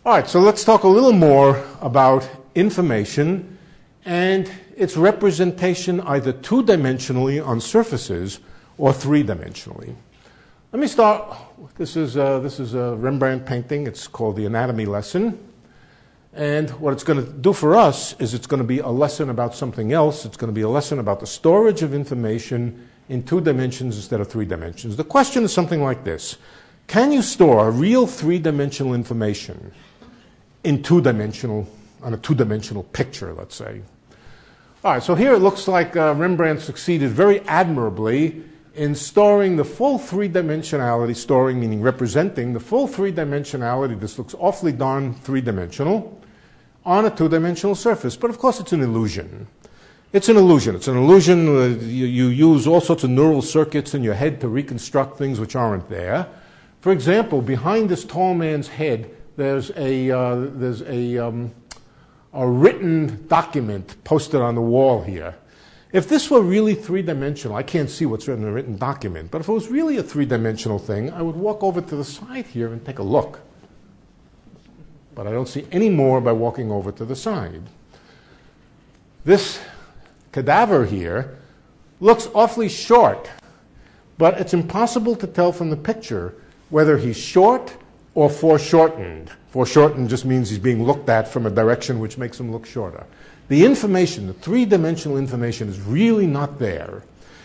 All right, so let's talk a little more about information and its representation either two-dimensionally on surfaces or three-dimensionally. Let me start. This is a Rembrandt painting. It's called The Anatomy Lesson. And what it's going to do for us is it's going to be a lesson about something else. It's going to be a lesson about the storage of information in two dimensions instead of three dimensions. The question is something like this. Can you store real three-dimensional information in on a two-dimensional picture, let's say? All right, so here it looks like Rembrandt succeeded very admirably in storing the full three-dimensionality, storing meaning representing the full three-dimensionality, this looks awfully darn three-dimensional, on a two-dimensional surface. But of course it's an illusion. It's an illusion. It's an illusion. You use all sorts of neural circuits in your head to reconstruct things which aren't there. For example, behind this tall man's head, there's a a written document posted on the wall here. If this were really three-dimensional, I can't see what's written in a written document, but if it was really a three-dimensional thing, I would walk over to the side here and take a look. But I don't see any more by walking over to the side. This cadaver here looks awfully short, but it's impossible to tell from the picture whether he's short or foreshortened. Foreshortened just means he's being looked at from a direction which makes him look shorter. The information, the three-dimensional information, is really not there.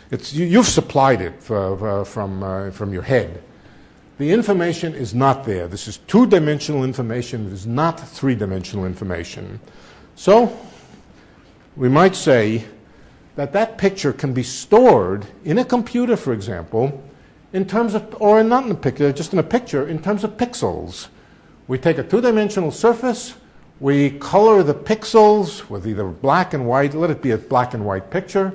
It's, you've supplied it from your head. The information is not there. This is two-dimensional information. It is not three-dimensional information. So we might say that that picture can be stored in a computer, for example, in terms of, or not in a picture, just in a picture, in terms of pixels. We take a two-dimensional surface, we color the pixels with either black and white, let it be a black and white picture,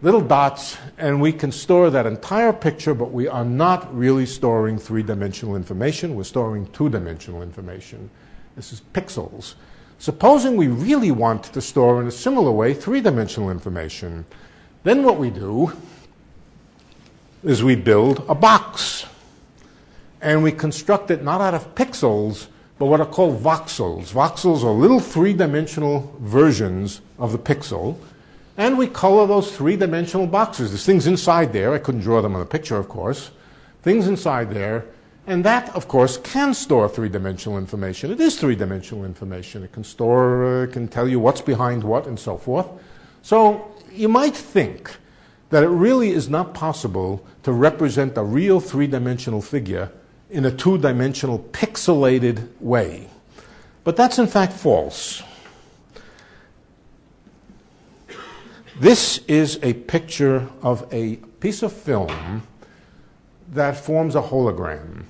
little dots, and we can store that entire picture, but we are not really storing three-dimensional information. We're storing two-dimensional information. This is pixels. Supposing we really want to store in a similar way three-dimensional information, then what we do is we build a box. And we construct it not out of pixels, but what are called voxels. Voxels are little three-dimensional versions of the pixel. And we color those three-dimensional boxes. There's things inside there. I couldn't draw them on a picture, of course. Things inside there. And that, of course, can store three-dimensional information. It is three-dimensional information. It can store, can tell you what's behind what and so forth. So you might think that it really is not possible to represent a real three-dimensional figure in a two-dimensional pixelated way. But that's in fact false. This is a picture of a piece of film that forms a hologram.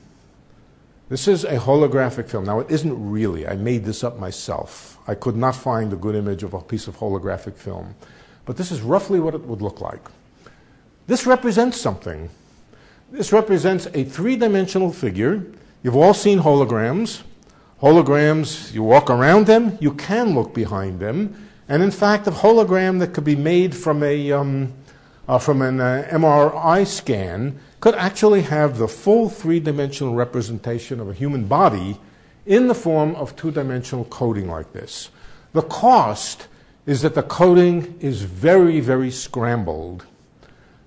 This is a holographic film. Now, it isn't really. I made this up myself. I could not find a good image of a piece of holographic film. But this is roughly what it would look like. This represents something. This represents a three-dimensional figure. You've all seen holograms. Holograms, you walk around them, you can look behind them. And in fact, a hologram that could be made from an MRI scan could actually have the full three-dimensional representation of a human body in the form of two-dimensional coding like this. The cost is that the coding is very, very scrambled.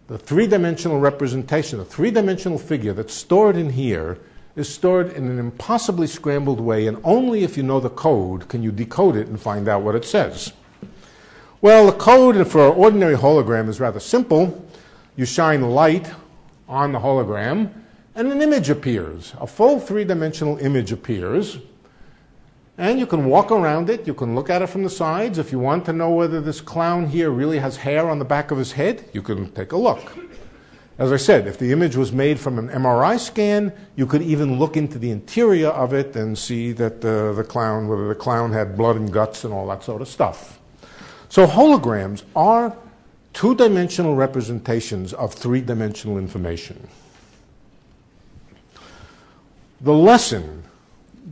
The three-dimensional representation, the three-dimensional figure that's stored in here is stored in an impossibly scrambled way, and only if you know the code can you decode it and find out what it says. Well, the code for an ordinary hologram is rather simple. You shine light on the hologram, and an image appears. A full three-dimensional image appears, and you can walk around it. You can look at it from the sides. If you want to know whether this clown here really has hair on the back of his head, you can take a look. As I said, if the image was made from an MRI scan, you could even look into the interior of it and see that whether the clown had blood and guts and all that sort of stuff. So holograms are two-dimensional representations of three-dimensional information. The lesson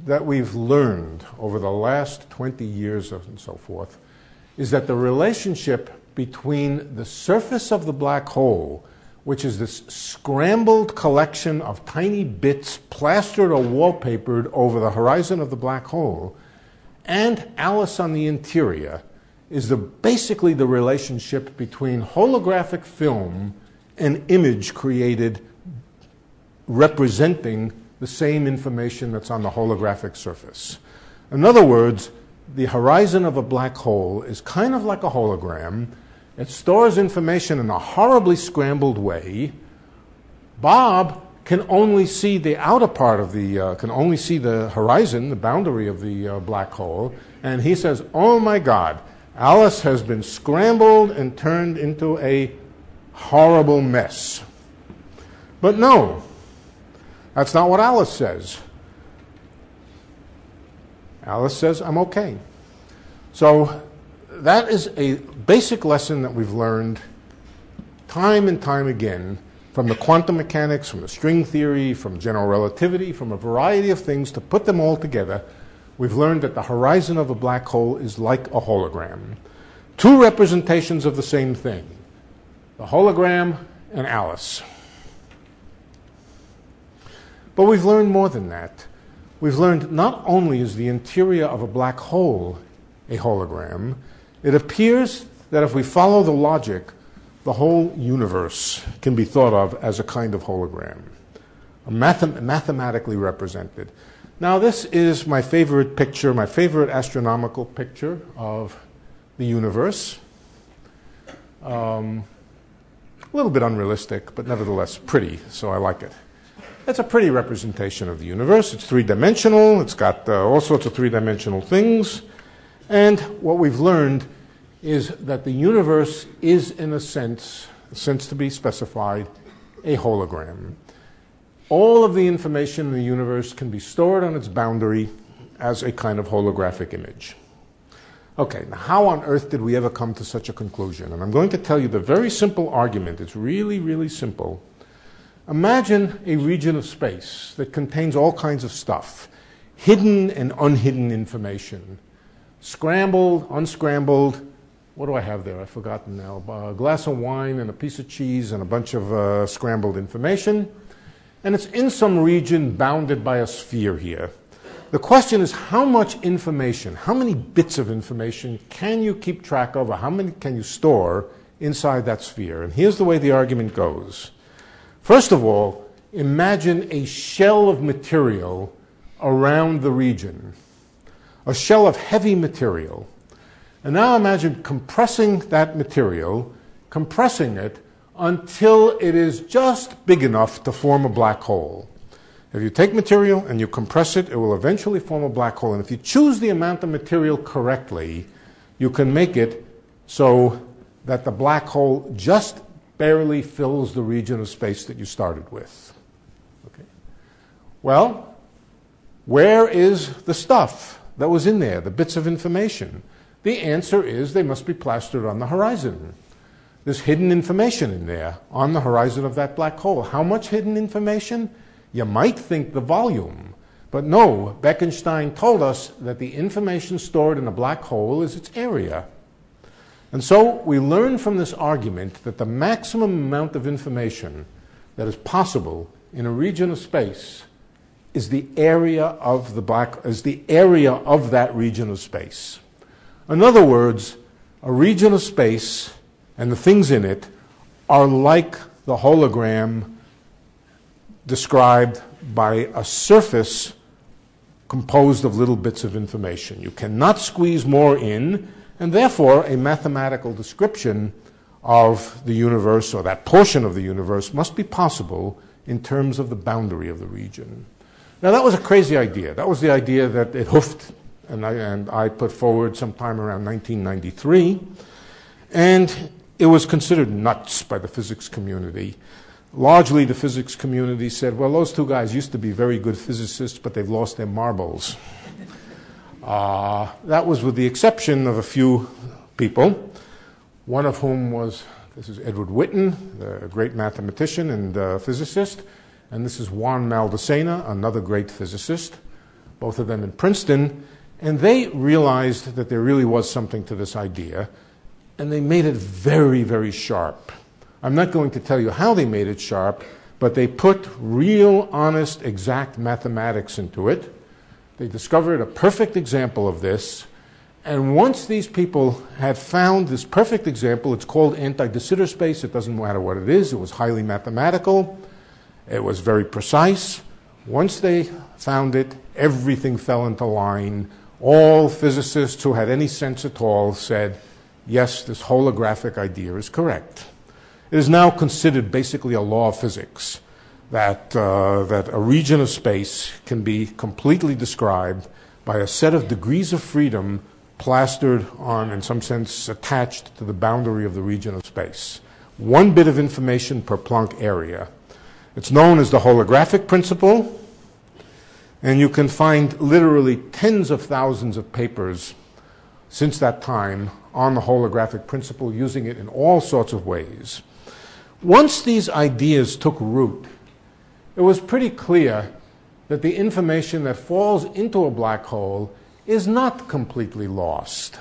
that we've learned over the last 20 years and so forth is that the relationship between the surface of the black hole, which is this scrambled collection of tiny bits plastered or wallpapered over the horizon of the black hole, and Alice on the interior, is basically the relationship between holographic film and image created representing the same information that's on the holographic surface. In other words, the horizon of a black hole is kind of like a hologram. It stores information in a horribly scrambled way. Bob can only see the outer part of the, can only see the horizon, the boundary of the black hole, and he says, oh my God, Alice has been scrambled and turned into a horrible mess. But no. That's not what Alice says. Alice says, I'm okay. So that is a basic lesson that we've learned time and time again from the quantum mechanics, from the string theory, from general relativity, from a variety of things. To put them all together, we've learned that the horizon of a black hole is like a hologram. Two representations of the same thing, the hologram and Alice. But we've learned more than that. We've learned not only is the interior of a black hole a hologram, it appears that if we follow the logic, the whole universe can be thought of as a kind of hologram, mathematically represented. Now, this is my favorite picture, my favorite astronomical picture of the universe. A little bit unrealistic, but nevertheless pretty, so I like it. It's a pretty representation of the universe. It's three-dimensional. It's got all sorts of three-dimensional things. And what we've learned is that the universe is, in a sense to be specified, a hologram. All of the information in the universe can be stored on its boundary as a kind of holographic image. Okay, now how on earth did we ever come to such a conclusion? And I'm going to tell you the very simple argument. It's really, really simple. Imagine a region of space that contains all kinds of stuff, hidden and unhidden information, scrambled, unscrambled. What do I have there? I've forgotten now. A glass of wine and a piece of cheese and a bunch of scrambled information. And it's in some region bounded by a sphere here. The question is, how much information, how many bits of information can you keep track of, or how many can you store inside that sphere? And here's the way the argument goes. First of all, imagine a shell of material around the region, a shell of heavy material. And now imagine compressing that material, compressing it until it is just big enough to form a black hole. If you take material and you compress it, it will eventually form a black hole. And if you choose the amount of material correctly, you can make it so that the black hole just barely fills the region of space that you started with. Okay. Well, where is the stuff that was in there, the bits of information? The answer is they must be plastered on the horizon. There's hidden information in there on the horizon of that black hole. How much hidden information? You might think the volume, but no, Bekenstein told us that the information stored in a black hole is its area. And so we learn from this argument that the maximum amount of information that is possible in a region of space is the area of the that region of space. In other words, a region of space and the things in it are like the hologram described by a surface composed of little bits of information. You cannot squeeze more in. And therefore, a mathematical description of the universe, or that portion of the universe, must be possible in terms of the boundary of the region. Now, that was a crazy idea. That was the idea that Hooft and I put forward sometime around 1993. And it was considered nuts by the physics community. Largely, the physics community said, well, those two guys used to be very good physicists, but they've lost their marbles. That was with the exception of a few people, one of whom was, this is Edward Witten, a great mathematician and physicist, and this is Juan Maldacena, another great physicist, both of them in Princeton, and they realized that there really was something to this idea, and they made it very, very sharp. I'm not going to tell you how they made it sharp, but they put real, honest, exact mathematics into it. They discovered a perfect example of this, and once these people had found this perfect example, it's called anti-de Sitter space. It doesn't matter what it is. It was highly mathematical. It was very precise. Once they found it, everything fell into line. All physicists who had any sense at all said, yes, this holographic idea is correct. It is now considered basically a law of physics, that a region of space can be completely described by a set of degrees of freedom plastered on, in some sense, attached to the boundary of the region of space. One bit of information per Planck area. It's known as the holographic principle, and you can find literally tens of thousands of papers since that time on the holographic principle, using it in all sorts of ways. Once these ideas took root, it was pretty clear that the information that falls into a black hole is not completely lost.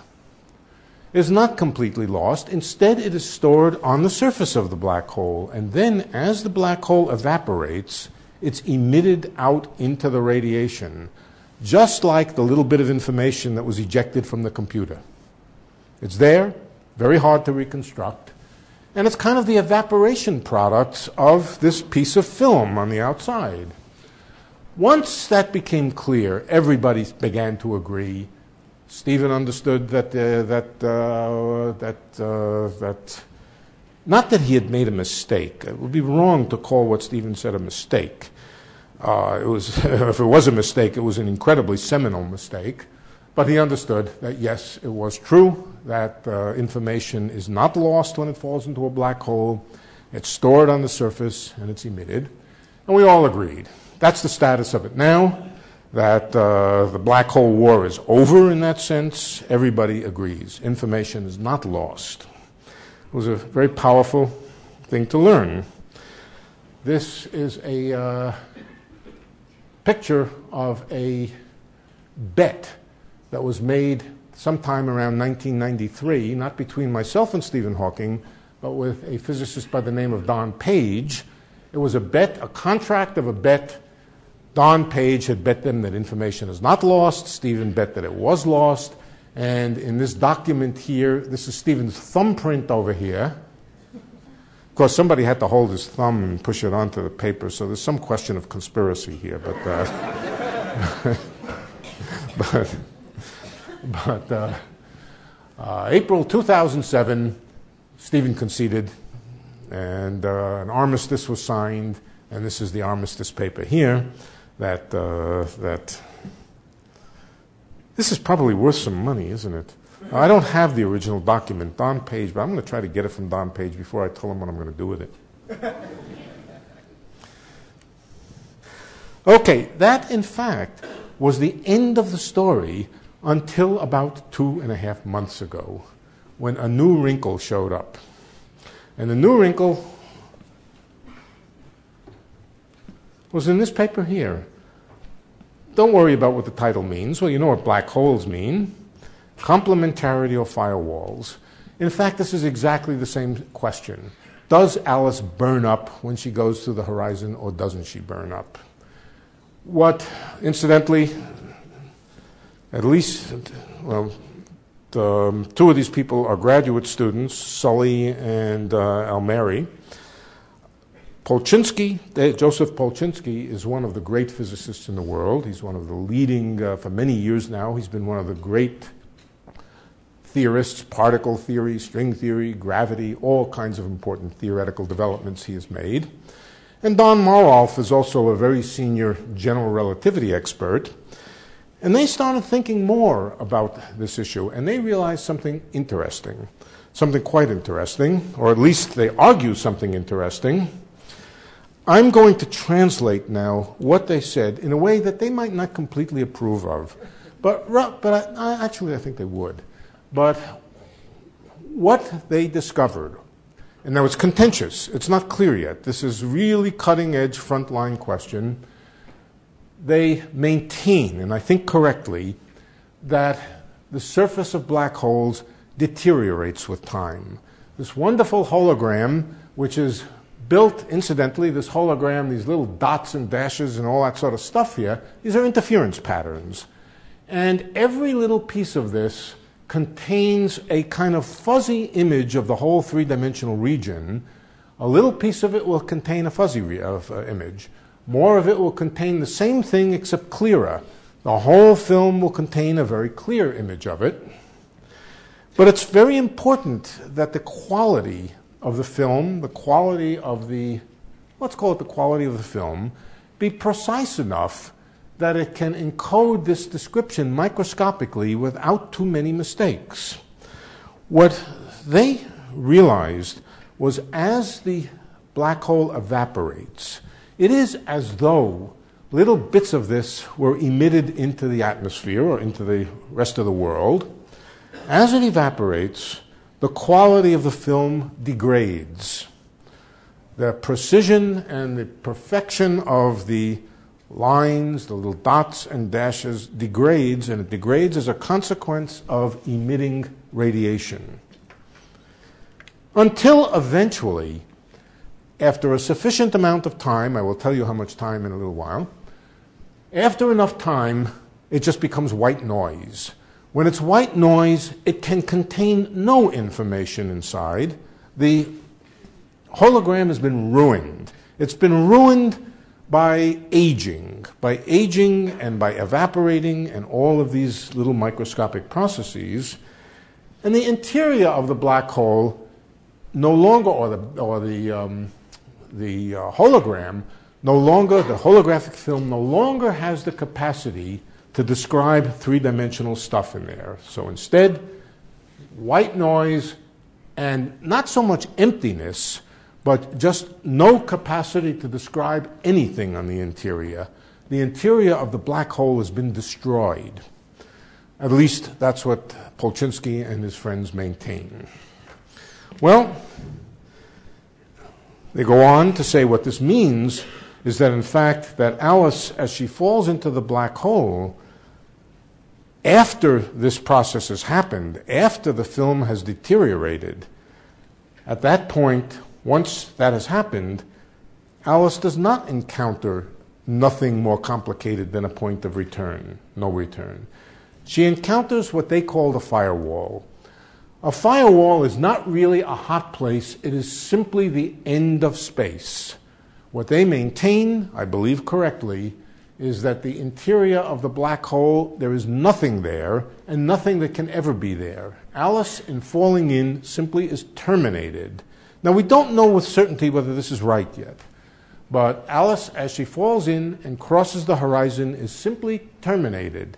Is not completely lost. Instead, it is stored on the surface of the black hole, and then as the black hole evaporates, it's emitted out into the radiation, just like the little bit of information that was ejected from the computer. It's there, very hard to reconstruct, and it's kind of the evaporation products of this piece of film on the outside. Once that became clear, everybody began to agree. Stephen understood that not that he had made a mistake. It would be wrong to call what Stephen said a mistake. It was, if it was a mistake, it was an incredibly seminal mistake. But he understood that, yes, it was true, that information is not lost when it falls into a black hole. It's stored on the surface, and it's emitted. And we all agreed. That's the status of it now. That the black hole war is over in that sense. Everybody agrees. Information is not lost. It was a very powerful thing to learn. This is a picture of a bet that was made sometime around 1993, not between myself and Stephen Hawking, but with a physicist by the name of Don Page. It was a bet, a contract of a bet. Don Page had bet them that information is not lost. Stephen bet that it was lost. And in this document here, this is Stephen's thumbprint over here. Of course, somebody had to hold his thumb and push it onto the paper, so there's some question of conspiracy here. But, April 2007, Stephen conceded, and an armistice was signed. And this is the armistice paper here. This is probably worth some money, isn't it? Now, I don't have the original document, Don Page, but I'm going to try to get it from Don Page before I tell him what I'm going to do with it. Okay, that in fact was the end of the story until about 2.5 months ago, when a new wrinkle showed up. And the new wrinkle was in this paper here. Don't worry about what the title means. Well, you know what black holes mean. Complementarity or firewalls. In fact, this is exactly the same question. Does Alice burn up when she goes through the horizon, or doesn't she burn up? What, incidentally, at least, well, two of these people are graduate students, Sully and Almeri. Polchinski, Joseph Polchinski, is one of the great physicists in the world. He's one of the leading, for many years now, he's been one of the great theorists, particle theory, string theory, gravity, all kinds of important theoretical developments he has made. And Don Marolf is also a very senior general relativity expert. And they started thinking more about this issue, and they realized something interesting, something quite interesting, or at least they argue something interesting. I'm going to translate now what they said in a way that they might not completely approve of. But I think they would. But what they discovered, and now it's contentious, it's not clear yet. This is really cutting-edge, frontline question. They maintain, and I think correctly, that the surface of black holes deteriorates with time. This wonderful hologram, which is built, incidentally, this hologram, these little dots and dashes and all that sort of stuff here, these are interference patterns. And every little piece of this contains a kind of fuzzy image of the whole three-dimensional region. A little piece of it will contain a fuzzy image. More of it will contain the same thing except clearer. The whole film will contain a very clear image of it. But it's very important that the quality of the film, the quality of the, let's call it the quality of the film, be precise enough that it can encode this description microscopically without too many mistakes. What they realized was as the black hole evaporates, it is as though little bits of this were emitted into the atmosphere or into the rest of the world. As it evaporates, the quality of the film degrades. The precision and the perfection of the lines, the little dots and dashes, degrades, and it degrades as a consequence of emitting radiation. Until eventually, after a sufficient amount of time, I will tell you how much time in a little while, after enough time, it just becomes white noise. When it's white noise, it can contain no information inside. The hologram has been ruined. It's been ruined by aging and by evaporating and all of these little microscopic processes. And the interior of the black hole no longer, or the hologram, no longer, the holographic film no longer has the capacity to describe three-dimensional stuff in there. So instead, white noise and not so much emptiness, but just no capacity to describe anything on the interior. The interior of the black hole has been destroyed. At least that's what Polchinski and his friends maintain. Well, they go on to say what this means is that, in fact, that Alice, as she falls into the black hole, after this process has happened, after the film has deteriorated, at that point, once that has happened, Alice does not encounter nothing more complicated than a point of return, no return. She encounters what they call the firewall. A firewall is not really a hot place. It is simply the end of space. What they maintain, I believe correctly, is that the interior of the black hole, there is nothing there and nothing that can ever be there. Alice, in falling in, simply is terminated. Now, we don't know with certainty whether this is right yet, but Alice, as she falls in and crosses the horizon, is simply terminated.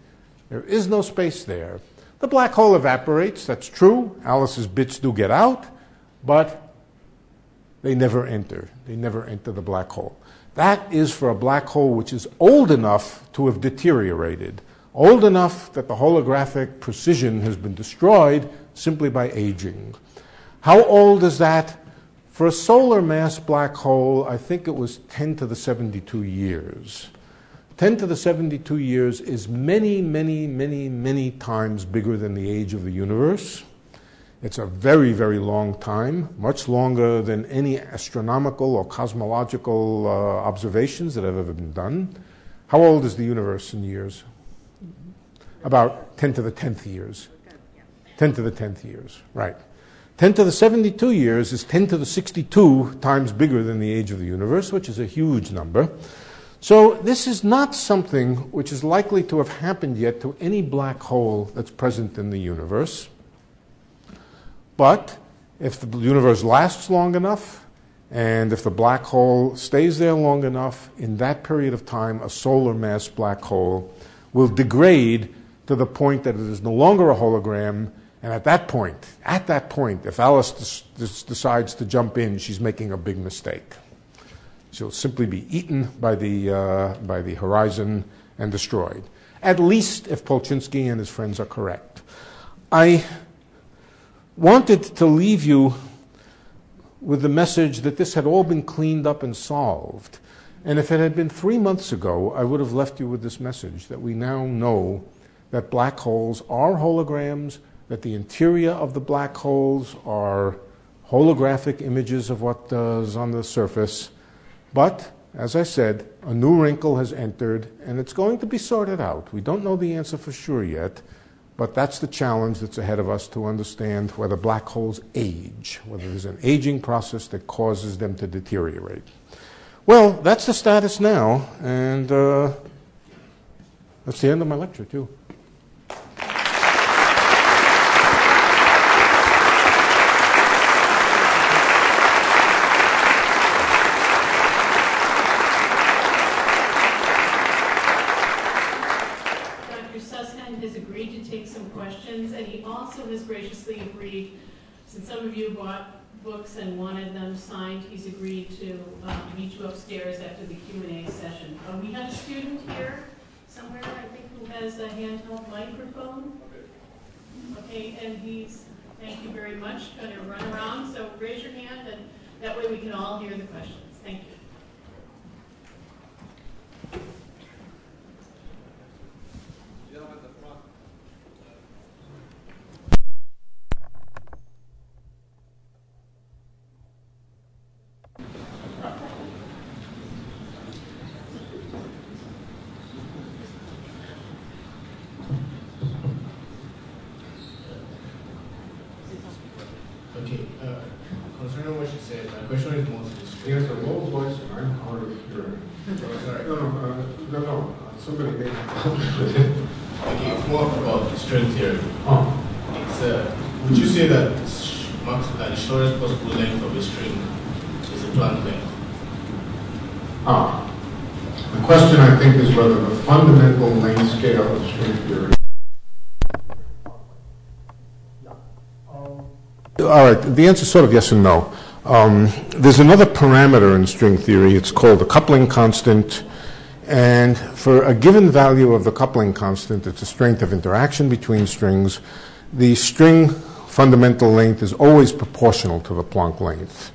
There is no space there. The black hole evaporates, that's true. Alice's bits do get out, but they never enter. They never enter the black hole. That is for a black hole which is old enough to have deteriorated, old enough that the holographic precision has been destroyed simply by aging. How old is that? For a solar mass black hole, I think it was 10 to the 72 years. 10 to the 72 years is many, many, many, many times bigger than the age of the universe. It's a very, very long time, much longer than any astronomical or cosmological observations that have ever been done. How old is the universe in years? About 10 to the 10th years. 10 to the 10th years, right. 10 to the 72 years is 10 to the 62 times bigger than the age of the universe, which is a huge number. So this is not something which is likely to have happened yet to any black hole that's present in the universe. But if the universe lasts long enough, and if the black hole stays there long enough, in that period of time, a solar mass black hole will degrade to the point that it is no longer a hologram. And at that point, if Alice decides to jump in, she's making a big mistake. She'll simply be eaten by the horizon and destroyed. At least if Polchinski and his friends are correct. I wanted to leave you with the message that this had all been cleaned up and solved. And if it had been 3 months ago, I would have left you with this message, that we now know that black holes are holograms, that the interior of the black holes are holographic images of what is on the surface. But, as I said, a new wrinkle has entered, and it's going to be sorted out. We don't know the answer for sure yet, but that's the challenge that's ahead of us, to understand whether black holes age, whether there's an aging process that causes them to deteriorate. Well, that's the status now, and that's the end of my lecture, too. Since some of you bought books and wanted them signed, he's agreed to meet you upstairs after the Q&A session. We have a student here somewhere, I think, who has a handheld microphone. Okay, and he's, thank you very much, going to run around. So raise your hand, and that way we can all hear the questions. Thank you. Okay, concerning what you said, my question is mostly yes, a low voice, and I'm hard of hearing. Oh, sorry. No. Somebody made a comment with it. Okay, it's more about the string theory. Oh. It's, would you say that the shortest possible length of a string is a Planck length? Ah. The question, I think, is whether the fundamental length scale of string theory. All right, the answer is sort of yes and no. There's another parameter in string theory. It's called the coupling constant. And for a given value of the coupling constant, it's the strength of interaction between strings. The string fundamental length is always proportional to the Planck length.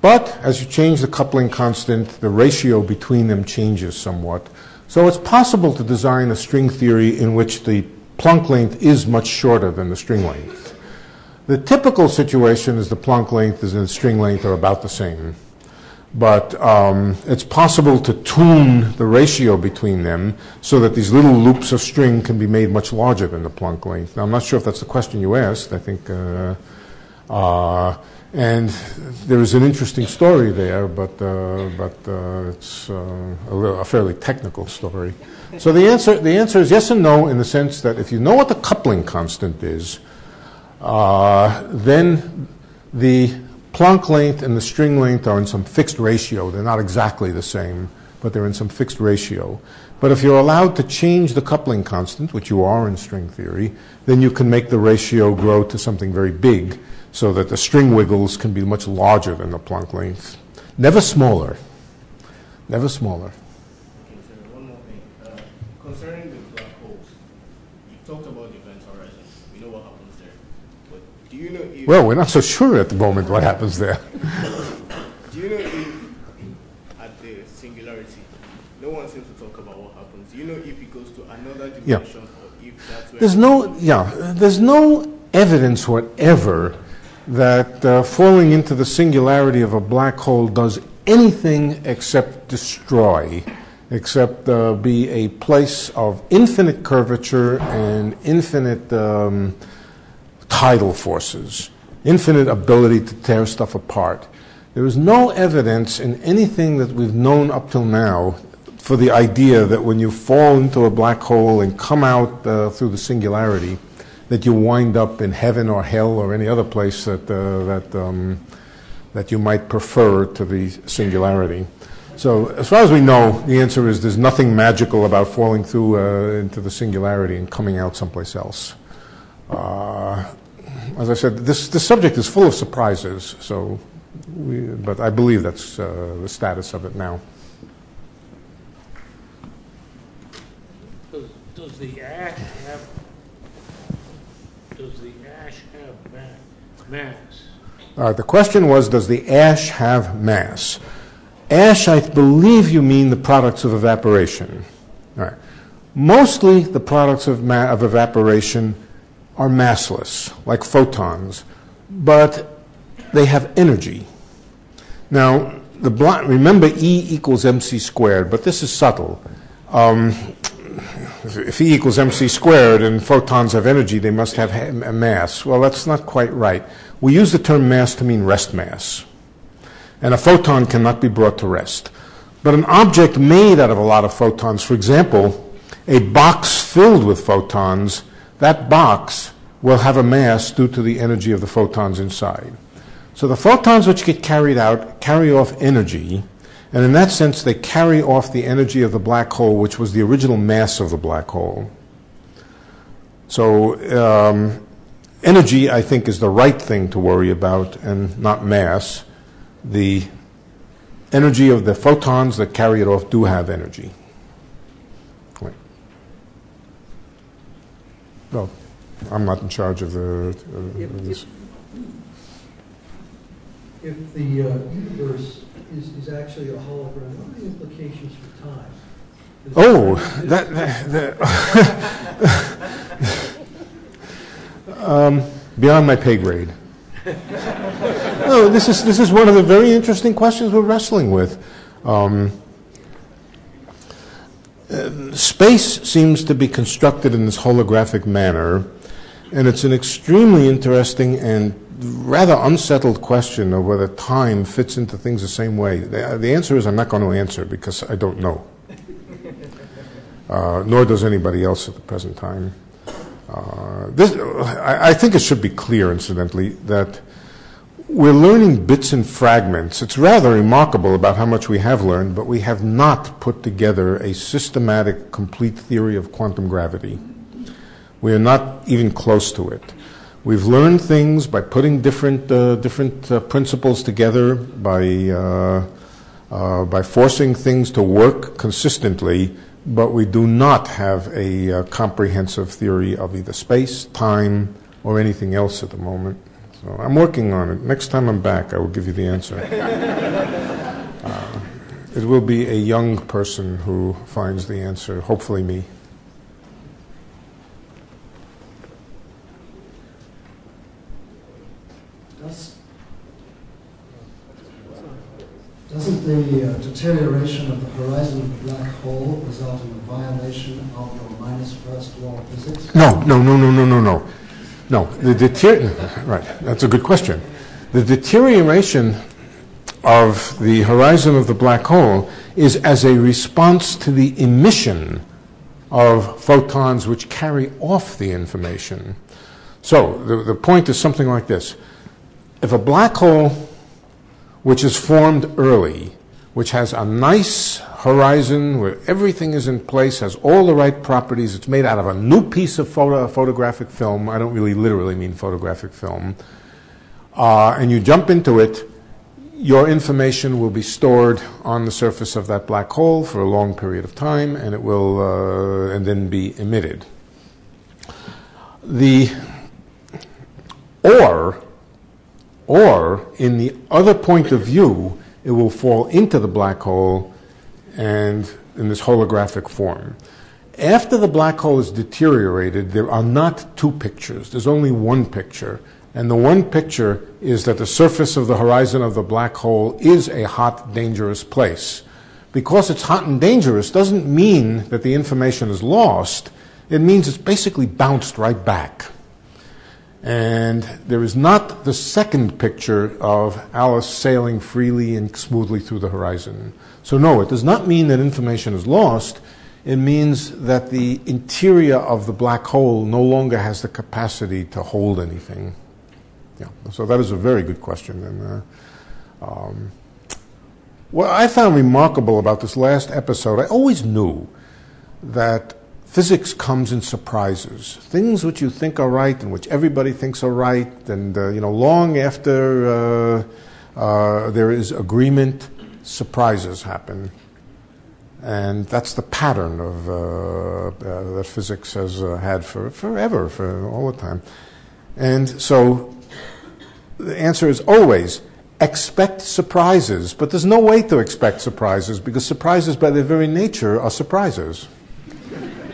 But as you change the coupling constant, the ratio between them changes somewhat. So it's possible to design a string theory in which the Planck length is much shorter than the string length. The typical situation is the Planck length and the string length are about the same. But it's possible to tune the ratio between them so that these little loops of string can be made much larger than the Planck length. Now, I'm not sure if that's the question you asked. I think, and there is an interesting story there, but it's a fairly technical story. So the answer is yes and no in the sense that if you know what the coupling constant is, then the Planck length and the string length are in some fixed ratio. They're not exactly the same, but they're in some fixed ratio. But if you're allowed to change the coupling constant, which you are in string theory, then you can make the ratio grow to something very big so that the string wiggles can be much larger than the Planck length. Never smaller. Never smaller. Okay, so one more thing. Concerning the black holes, you talked about the event horizon. We know what happens there. Do you know if well, we're not so sure at the moment what happens there. Do you know if at the singularity, no one seems to talk about what happens? Do you know if it goes to another dimension or if that's where there's no evidence whatever that falling into the singularity of a black hole does anything except destroy, except be a place of infinite curvature and infinite tidal forces, infinite ability to tear stuff apart. There is no evidence in anything that we've known up till now for the idea that when you fall into a black hole and come out through the singularity, that you wind up in heaven or hell or any other place that that you might prefer to the singularity. So as far as we know, the answer is there's nothing magical about falling through into the singularity and coming out someplace else. As I said, this subject is full of surprises, so but I believe that's the status of it now. Does the ash have mass? All right, the question was, does the ash have mass? Ash, I believe you mean the products of evaporation. All right. Mostly the products of evaporation are massless, like photons, but they have energy. Now, remember E equals mc squared, but this is subtle. If E equals mc squared and photons have energy, they must have a mass. Well, that's not quite right. We use the term mass to mean rest mass. And a photon cannot be brought to rest. But an object made out of a lot of photons, for example, a box filled with photons, that box will have a mass due to the energy of the photons inside. So the photons which get carried out carry off energy, and in that sense they carry off the energy of the black hole, which was the original mass of the black hole. So energy, I think, is the right thing to worry about and not mass. The energy of the photons that carry it off do have energy. Well, I'm not in charge of this. If the universe is actually a hologram, what are the implications for time? Beyond my pay grade. No, this is one of the very interesting questions we're wrestling with. Space seems to be constructed in this holographic manner, and it's an extremely interesting and rather unsettled question of whether time fits into things the same way. The answer is I'm not going to answer because I don't know. Nor does anybody else at the present time. I think it should be clear, incidentally, that we're learning bits and fragments. It's rather remarkable about how much we have learned, but we have not put together a systematic, complete theory of quantum gravity. We are not even close to it. We've learned things by putting different principles together, by forcing things to work consistently, but we do not have a comprehensive theory of either space, time, or anything else at the moment. So I'm working on it. Next time I'm back, I will give you the answer. It will be a young person who finds the answer, hopefully me. Doesn't the deterioration of the horizon of the black hole result in a violation of your -first law of physics? No. Right. That's a good question. The deterioration of the horizon of the black hole is as a response to the emission of photons which carry off the information. So the point is something like this. If a black hole which is formed early, which has a nice horizon where everything is in place, has all the right properties, it's made out of a new piece of photographic film, I don't really literally mean photographic film, and you jump into it, your information will be stored on the surface of that black hole for a long period of time, and it will and then be emitted. Or, in the other point of view, it will fall into the black hole and in this holographic form. After the black hole is deteriorated, there are not two pictures. There's only one picture. And the one picture is that the surface of the horizon of the black hole is a hot, dangerous place. Because it's hot and dangerous doesn't mean that the information is lost. It means it's basically bounced right back. And there is not the second picture of Alice sailing freely and smoothly through the horizon. So no, it does not mean that information is lost. It means that the interior of the black hole no longer has the capacity to hold anything. Yeah. So that is a very good question. And, what I found remarkable about this last episode, I always knew that physics comes in surprises. Things which you think are right and which everybody thinks are right, and you know, long after there is agreement, surprises happen, and that's the pattern of that physics has had for forever, for all the time. And so, the answer is always expect surprises. But there's no way to expect surprises because surprises, by their very nature, are surprises.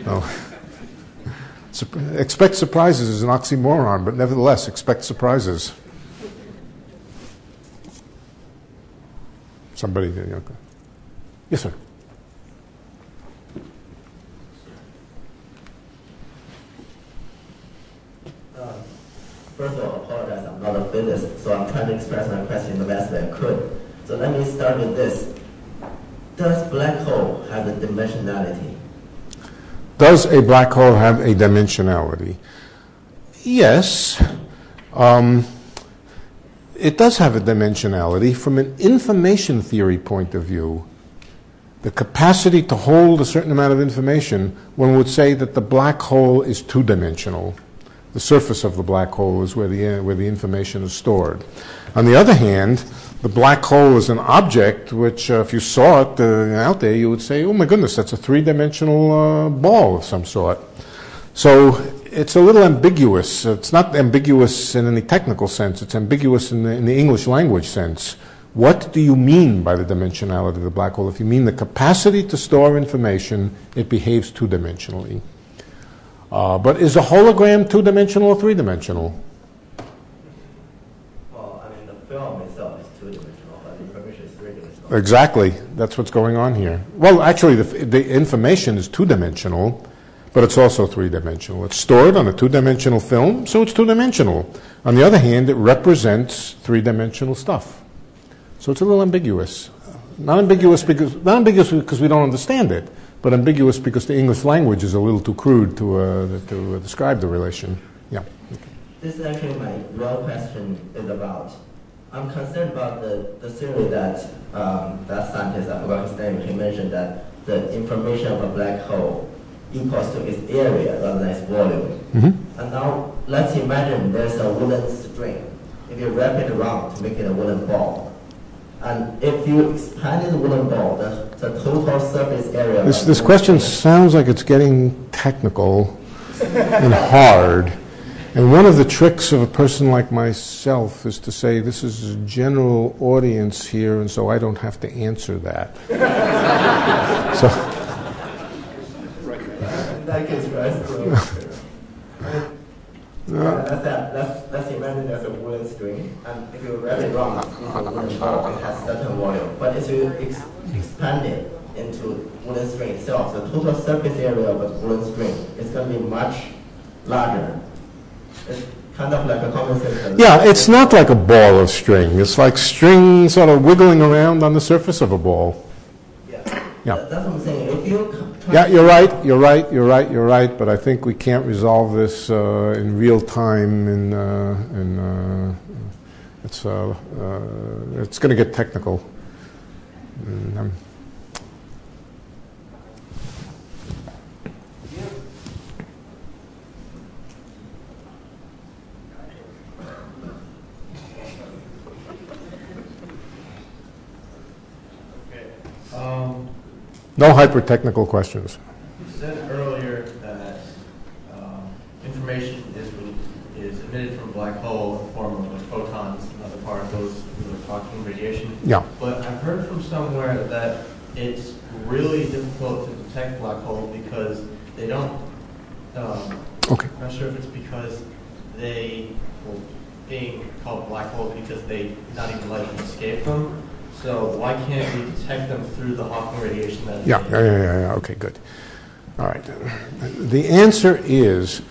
No. Expect surprises is an oxymoron, but nevertheless, expect surprises. Somebody there, okay. Yes, sir. First of all, I apologize, I'm not a physicist, so I'm trying to express my question the best way I could. So let me start with this. Does black hole have a dimensionality? Does a black hole have a dimensionality? Yes. It does have a dimensionality from an information theory point of view. The capacity to hold a certain amount of information, one would say that the black hole is two-dimensional. The surface of the black hole is where the information is stored. On the other hand, the black hole is an object which, if you saw it out there, you would say, oh my goodness, that's a three-dimensional ball of some sort. So it's a little ambiguous. It's not ambiguous in any technical sense. It's ambiguous in the English language sense. What do you mean by the dimensionality of the black hole? If you mean the capacity to store information, it behaves two-dimensionally. But is a hologram two-dimensional or three-dimensional? Exactly. That's what's going on here. Well, actually, the information is two-dimensional, but it's also three-dimensional. It's stored on a two-dimensional film, so it's two-dimensional. On the other hand, it represents three-dimensional stuff. So it's a little ambiguous. Not ambiguous because we don't understand it, but ambiguous because the English language is a little too crude to describe the relation. Yeah. Okay. This is actually my real question is about. I'm concerned about the theory that that scientist, I forgot his name, he mentioned that the information of a black hole equals to its area rather than its volume. Mm-hmm. And now let's imagine there's a wooden string. If you wrap it around to make it a wooden ball, and if you expanded the wooden ball, the total surface area... This question sounds like it's getting technical and hard. And one of the tricks of a person like myself is to say, this is a general audience here, and so I don't have to answer that. So. In that case, let's imagine there's a wooden string, and if you wrap it around, it has certain volume. But if you expand it into wooden string itself, the total surface area of a wooden string is going to be much larger. It's kind of like a conversation. Yeah, it's not like a ball of string. It's like string sort of wiggling around on the surface of a ball. Yeah. Yeah. That's what I'm saying. If you you're right. But I think we can't resolve this in real time. It's going to get technical. No hyper-technical questions. You said earlier that information is emitted from a black hole in the form of like photons and other particles with the Hawking radiation. Yeah. But I've heard from somewhere that it's really difficult to detect black holes because they don't... okay. I'm not sure if it's because they are being called black holes because they not even let them escape them. So why can't we detect them through the Hawking radiation? That Okay, good. All right. The answer is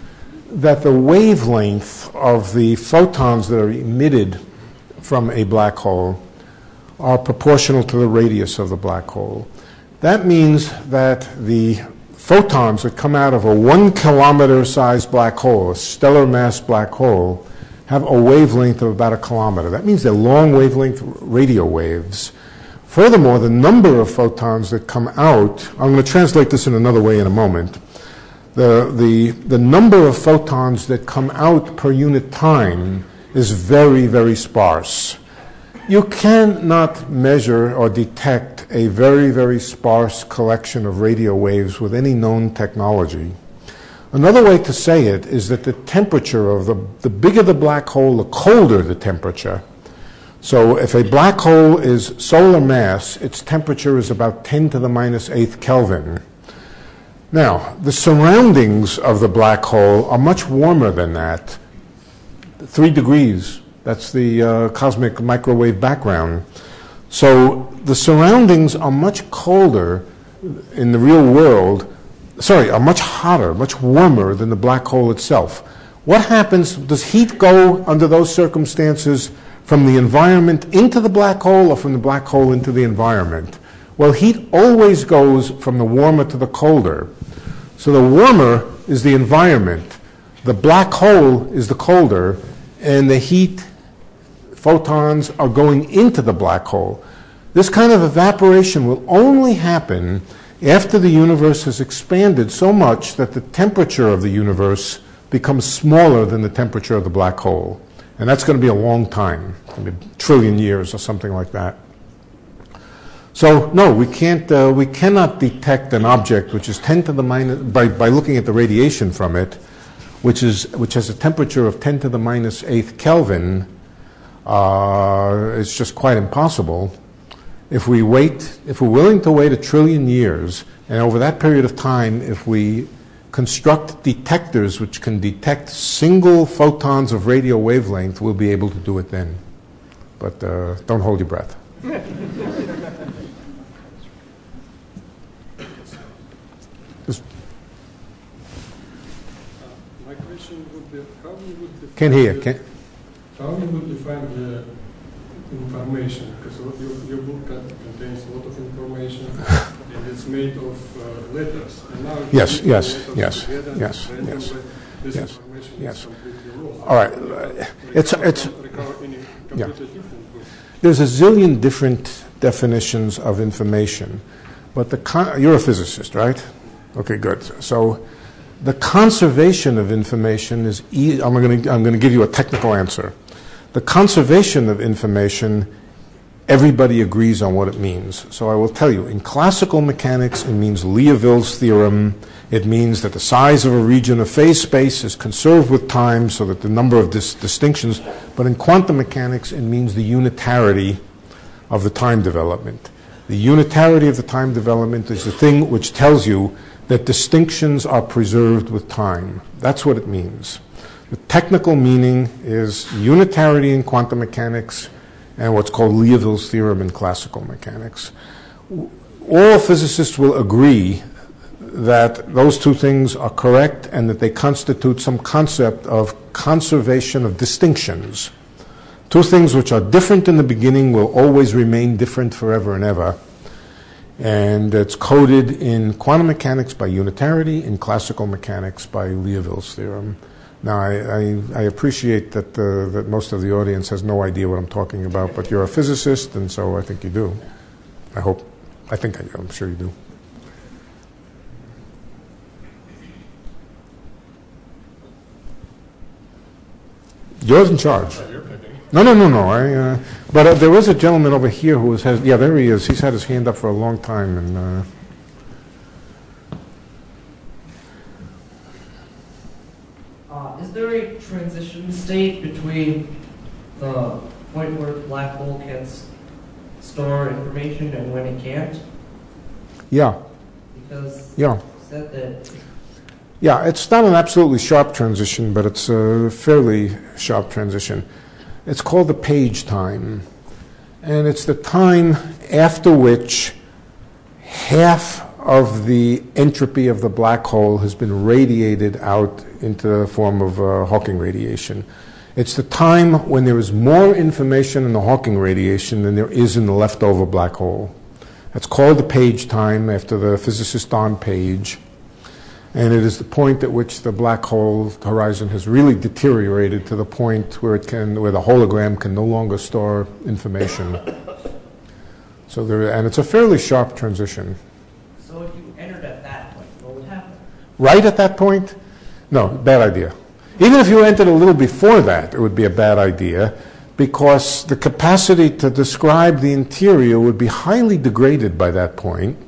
that the wavelength of the photons that are emitted from a black hole are proportional to the radius of the black hole. That means that the photons that come out of a 1 kilometer sized black hole, a stellar mass black hole, have a wavelength of about 1 kilometer. That means they're long wavelength radio waves. Furthermore, the number of photons that come out, I'm going to translate this in another way in a moment. The number of photons that come out per unit time is very, very sparse. You cannot measure or detect a very, very sparse collection of radio waves with any known technology. Another way to say it is that the temperature of the bigger the black hole, the colder the temperature. So if a black hole is solar mass, its temperature is about 10⁻⁸ Kelvin. Now, the surroundings of the black hole are much warmer than that. 3 degrees, that's the cosmic microwave background. So the surroundings are much colder in the real world, are much hotter, much warmer than the black hole itself. What happens, does heat go under those circumstances from the environment into the black hole or from the black hole into the environment? Well, heat always goes from the warmer to the colder. So the warmer is the environment, the black hole is the colder, and the heat photons are going into the black hole. This kind of evaporation will only happen after the universe has expanded so much that the temperature of the universe becomes smaller than the temperature of the black hole. And that's going to be a long time, maybe a trillion years or something like that. So no, we cannot detect an object which is 10⁻, by looking at the radiation from it, which has a temperature of 10⁻⁸ Kelvin. It's just quite impossible. If we wait, if we're willing to wait 1 trillion years, and over that period of time, if we construct detectors which can detect single photons of radio wavelength, we'll be able to do it then. But don't hold your breath. Can hear. How you would define the information? Because your book contains a lot of information, and it's made of letters. And now yes. All right. There's a zillion different definitions of information, but you're a physicist, right? Okay, good. So the conservation of information is I'm going to give you a technical answer. The conservation of information, everybody agrees on what it means. So I will tell you, in classical mechanics, it means Liouville's theorem. It means that the size of a region of phase space is conserved with time so that the number of distinctions. But in quantum mechanics, it means the unitarity of the time development. The unitarity of the time development is the thing which tells you that distinctions are preserved with time. That's what it means. The technical meaning is unitarity in quantum mechanics and what's called Liouville's theorem in classical mechanics. All physicists will agree that those two things are correct and that they constitute some concept of conservation of distinctions. Two things which are different in the beginning will always remain different forever and ever. And it's coded in quantum mechanics by unitarity, in classical mechanics by Liouville's theorem. Now, I appreciate that, that most of the audience has no idea what I'm talking about, but you're a physicist, and so I think you do. I hope. I think I'm sure you do. You're in charge. No. But there was a gentleman over here who has, yeah, there he is. He's had his hand up for a long time, and... Is there a transition state between the point where the black hole can store information and when it can't? Yeah. Because you said that... Yeah, it's not an absolutely sharp transition, but it's a fairly sharp transition. It's called the page time. And it's the time after which half of the entropy of the black hole has been radiated out into the form of Hawking radiation. It's the time when there is more information in the Hawking radiation than there is in the leftover black hole. That's called the page time after the physicist Don Page. And it is the point at which the black hole horizon has really deteriorated to the point where it can, where the hologram can no longer store information. So there, and it's a fairly sharp transition. So if you entered at that point, what would happen? Right at that point? No, bad idea. Even if you entered a little before that, it would be a bad idea because the capacity to describe the interior would be highly degraded by that point,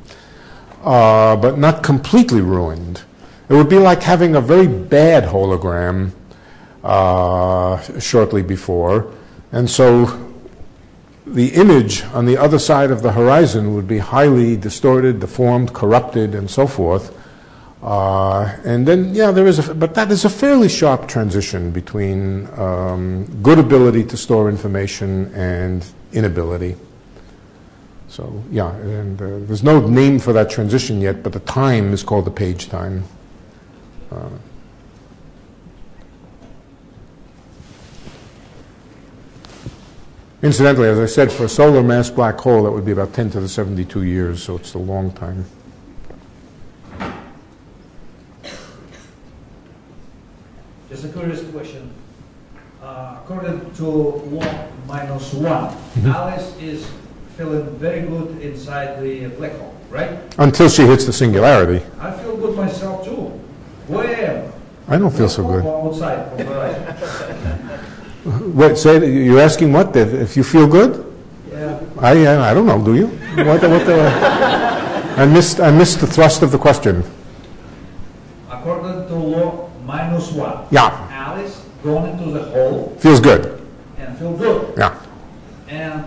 but not completely ruined. It would be like having a very bad hologram shortly before, and so the image on the other side of the horizon would be highly distorted, deformed, corrupted, and so forth. And then, yeah, there is a, but that is a fairly sharp transition between good ability to store information and inability. So, yeah, and there's no name for that transition yet, but the time is called the page time. Incidentally, as I said, for a solar mass black hole, that would be about 10 to the 72 years, so it's a long time. Just a curious question. According to Mach-1, Alice is feeling very good inside the black hole, right? Until she hits the singularity. I feel good myself too. Where? I don't feel so good. Outside from horizon. Wait, say you're asking what? If you feel good? Yeah. I don't know. Do you? I missed the thrust of the question. According to Mach-1. Yeah. Alice going into the hole. Feels good. And feel good. Yeah. And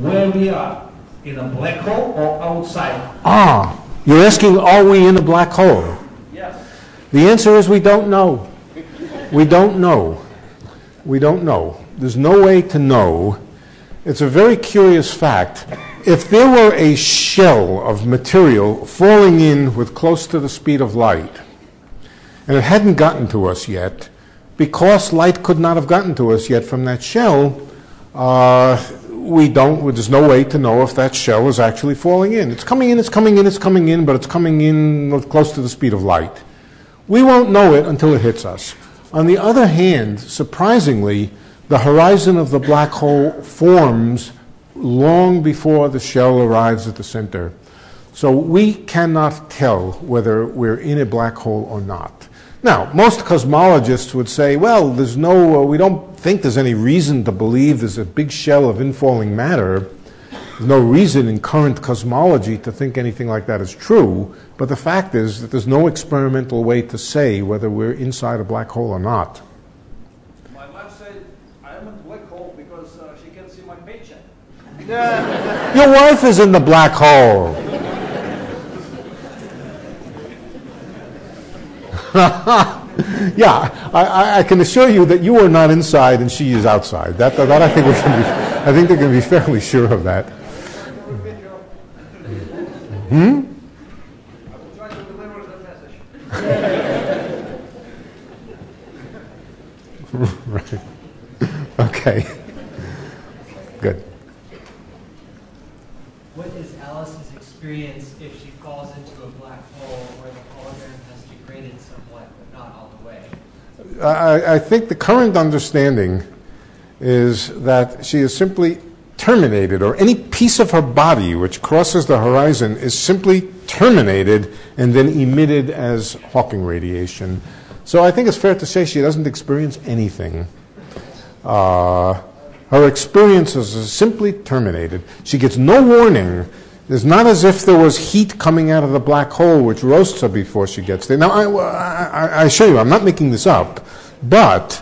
where we are, in a black hole or outside? Ah, you're asking, are we in a black hole? Yes. The answer is we don't know. We don't know. We don't know. There's no way to know. It's a very curious fact. If there were a shell of material falling in with close to the speed of light, and it hadn't gotten to us yet, because light could not have gotten to us yet from that shell, there's no way to know if that shell is actually falling in. It's coming in, but it's coming in close to the speed of light. We won't know it until it hits us. On the other hand, surprisingly, the horizon of the black hole forms long before the shell arrives at the center. So we cannot tell whether we're in a black hole or not. Now, most cosmologists would say, well, there's no, we don't think there's any reason to believe there's a big shell of infalling matter. There's no reason in current cosmology to think anything like that is true. But the fact is that there's no experimental way to say whether we're inside a black hole or not. My wife said, I'm in the black hole because she can't see my paycheck. Yeah. Your wife is in the black hole. Yeah, I can assure you that you are not inside and she is outside. That I think we can be, I think they can be fairly sure of that. Hmm? Right. Okay. Good. What is Alice's experience if she falls into a black hole where the hologram has degraded somewhat, but not all the way? I think the current understanding is that she is simply terminated, or any piece of her body which crosses the horizon is simply terminated and then emitted as Hawking radiation. So I think it's fair to say she doesn't experience anything. Her experiences are simply terminated. She gets no warning. It's not as if there was heat coming out of the black hole which roasts her before she gets there. Now, I assure you, I'm not making this up, but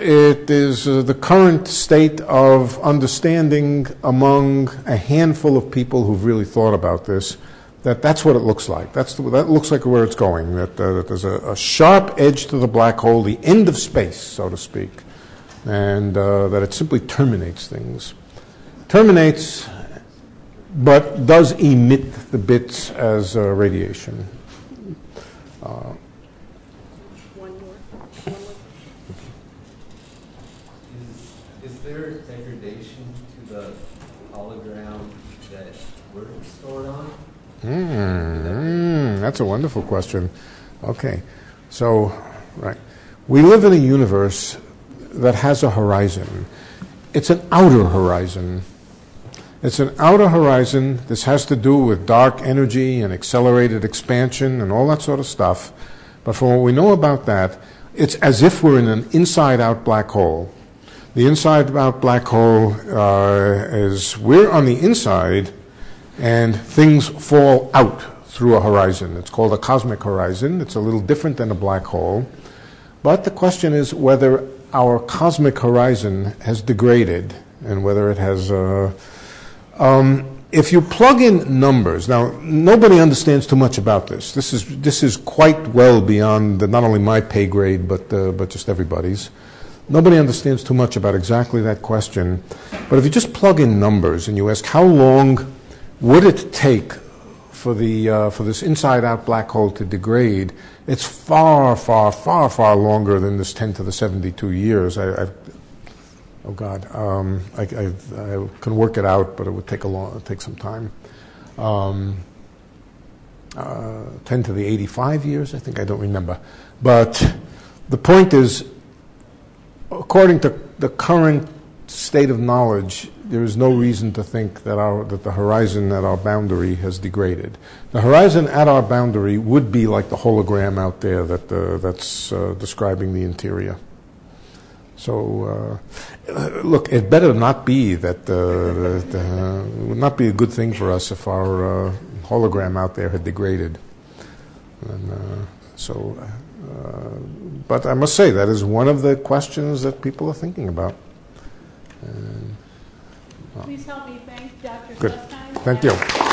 it is the current state of understanding among a handful of people who've really thought about this, that that's what it looks like. That looks like where it's going, that there's a sharp edge to the black hole, the end of space, so to speak, and that it simply terminates things. Terminates, but does emit the bits as radiation. That's a wonderful question. Okay, so, right. We live in a universe that has a horizon. It's an outer horizon. It's an outer horizon. This has to do with dark energy and accelerated expansion and all that sort of stuff. But from what we know about that, it's as if we're in an inside-out black hole. The inside-out black hole is we're on the inside, and things fall out through a horizon. It's called a cosmic horizon. It's a little different than a black hole. But the question is whether our cosmic horizon has degraded and whether it has... if you plug in numbers... Now, nobody understands too much about this. This is quite well beyond not only my pay grade, but just everybody's. Nobody understands too much about exactly that question. But if you just plug in numbers and you ask how long would it take for this inside-out black hole to degrade, it's far, far, far, far longer than this 10 to the 72 years. I can work it out, but it would take take some time. 10 to the 85 years, I think. I don't remember. But the point is, according to the current state of knowledge, there is no reason to think that the horizon at our boundary has degraded. The horizon at our boundary would be like the hologram out there that's describing the interior. So, look, it better not be it would not be a good thing for us if our hologram out there had degraded. And, but I must say that is one of the questions that people are thinking about. Please help me thank Dr. Susskind. Good. Thank you.